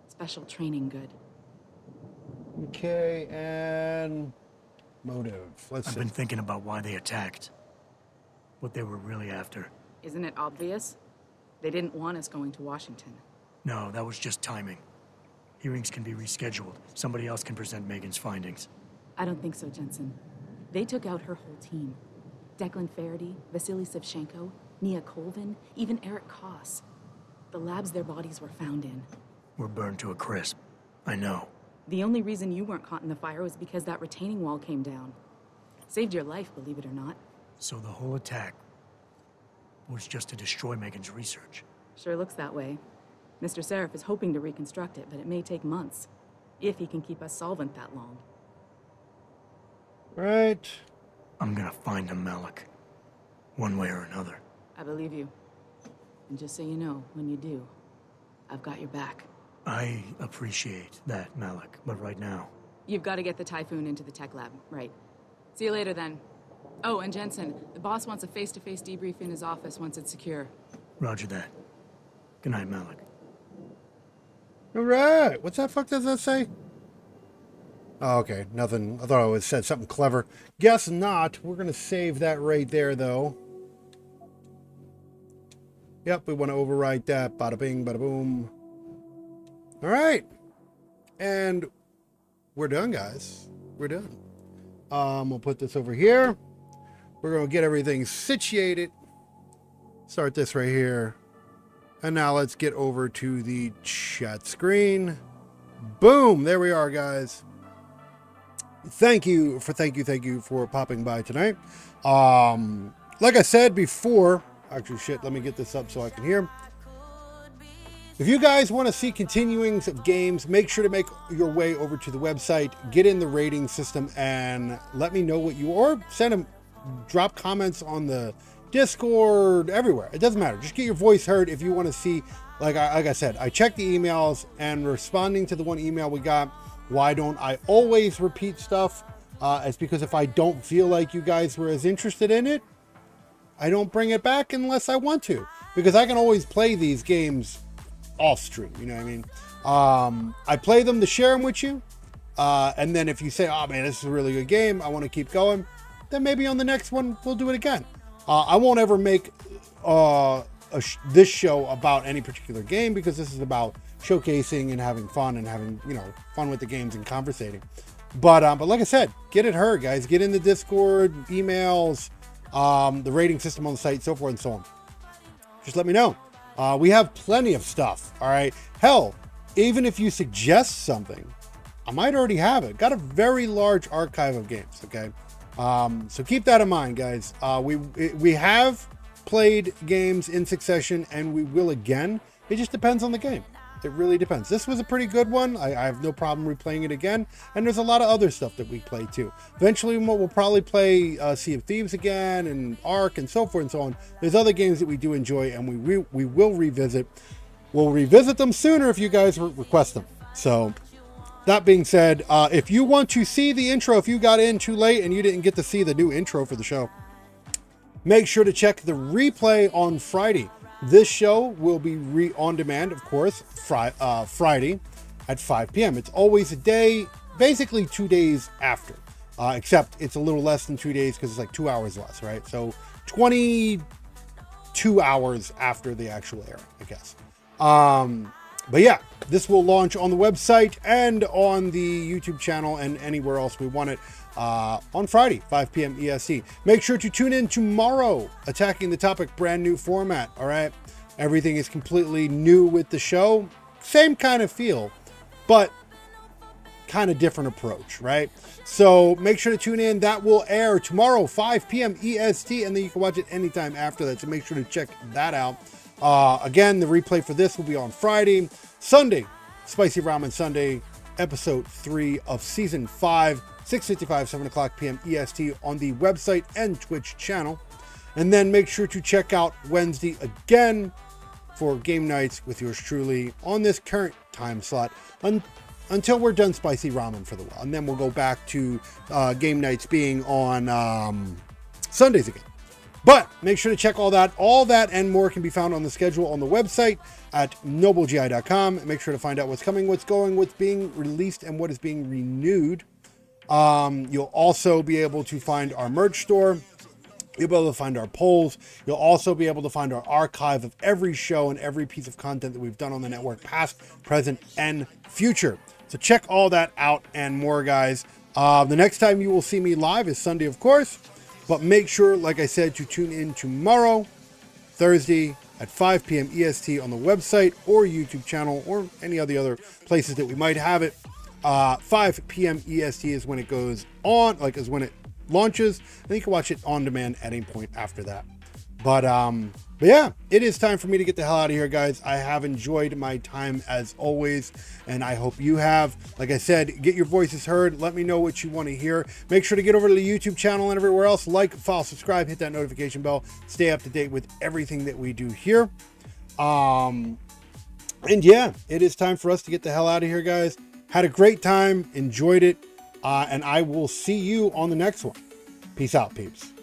Special training good. Okay, and motive. Let's I've see. been thinking about why they attacked. What they were really after. Isn't it obvious? They didn't want us going to Washington. No, that was just timing. Hearings can be rescheduled. Somebody else can present Megan's findings. I don't think so, Jensen. They took out her whole team. Declan Faraday, Vasily Sevchenko, Nia Colvin, even Eric Koss. The labs their bodies were found in. Were burned to a crisp. I know. The only reason you weren't caught in the fire was because that retaining wall came down. Saved your life, believe it or not. So the whole attack was just to destroy Megan's research. Sure looks that way. Mister Sarif is hoping to reconstruct it, but it may take months. If he can keep us solvent that long. Right. I'm gonna find him, Malik. One way or another. I believe you. And just so you know, when you do, I've got your back. I appreciate that, Malik, but right now... You've got to get the Typhoon into the tech lab, right. See you later, then. Oh, and Jensen, the boss wants a face-to-face debrief in his office once it's secure. Roger that. Good night, Malik. Alright! What's that fuck does that say? Oh, okay. Nothing. I thought I was said something clever. Guess not. We're gonna save that right there, though. Yep, we want to override that. Bada bing, bada boom. All right, and we're done, guys. We're done. Um, we'll put this over here. We're going to get everything situated. Start this right here. And now let's get over to the chat screen. Boom, there we are, guys. Thank you for thank you thank you for popping by tonight. Um like I said before, actually shit, let me get this up so I can hear. If you guys want to see continuings of games, make sure to make your way over to the website, get in the rating system, and let me know what you are. Send them, drop comments on the Discord, everywhere. It doesn't matter. Just get your voice heard if you want to see. Like I, like I said, I checked the emails, and responding to the one email we got, why don't I always repeat stuff? Uh, it's because if I don't feel like you guys were as interested in it, I don't bring it back unless I want to, because I can always play these games off stream. You know what I mean? Um, I play them to share them with you. Uh, and then if you say, oh man, this is a really good game, I want to keep going, then maybe on the next one, we'll do it again. Uh, I won't ever make uh, a sh this show about any particular game, because this is about showcasing and having fun and having, you know, fun with the games and conversating. But, um, but like I said, get it heard, guys. Get in the Discord, emails, um, the rating system on the site, so forth and so on. Just let me know. Uh, we have plenty of stuff, all right? Hell, even if you suggest something, I might already have it. Got a very large archive of games, okay? Um, so keep that in mind, guys. Uh, we we have played games in succession, and we will again. It just depends on the game. It really depends. This was a pretty good one. I, I have no problem replaying it again. And there's a lot of other stuff that we play too. Eventually, we'll, we'll probably play uh, Sea of Thieves again, and Ark, and so forth and so on. There's other games that we do enjoy, and we re we will revisit. We'll revisit them sooner if you guys re request them. So. That being said, uh, if you want to see the intro, if you got in too late and you didn't get to see the new intro for the show, make sure to check the replay on Friday. This show will be re on demand, of course, fri uh, Friday at five P M It's always a day, basically two days after, uh, except it's a little less than two days because it's like two hours less, right? So twenty-two hours after the actual airing, I guess. Um, But yeah, this will launch on the website and on the YouTube channel and anywhere else we want it uh, on Friday, five P M E S T. Make sure to tune in tomorrow, Attacking the Topic, brand new format, all right? Everything is completely new with the show. Same kind of feel, but kind of different approach, right? So make sure to tune in. That will air tomorrow, five P M E S T, and then you can watch it anytime after that, so make sure to check that out. Uh, again, the replay for this will be on Friday. Sunday, Spicy Ramen Sunday, episode three of season five, six fifty-five, seven o'clock P M E S T on the website and Twitch channel. And then make sure to check out Wednesday again for game nights with yours truly on this current time slot un until we're done Spicy Ramen for the while. And then we'll go back to uh, game nights being on um, Sundays again. But make sure to check all that. All that and more can be found on the schedule on the website at nobull G I dot com. Make sure to find out what's coming, what's going, what's being released, and what is being renewed. Um, you'll also be able to find our merch store. You'll be able to find our polls. You'll also be able to find our archive of every show and every piece of content that we've done on the network, past, present, and future. So check all that out and more, guys. Uh, the next time you will see me live is Sunday, of course. But make sure, like I said, to tune in tomorrow, Thursday at five P M E S T on the website or YouTube channel or any of the other places that we might have it. Uh, five P M E S T is when it goes on, like is when it launches. And you can watch it on demand at any point after that. But, um, but yeah, it is time for me to get the hell out of here, guys. I have enjoyed my time as always, and I hope you have. Like I said, get your voices heard. Let me know what you want to hear. Make sure to get over to the YouTube channel and everywhere else. Like, follow, subscribe, hit that notification bell. Stay up to date with everything that we do here. Um, and yeah, it is time for us to get the hell out of here, guys. Had a great time, enjoyed it, uh, and I will see you on the next one. Peace out, peeps.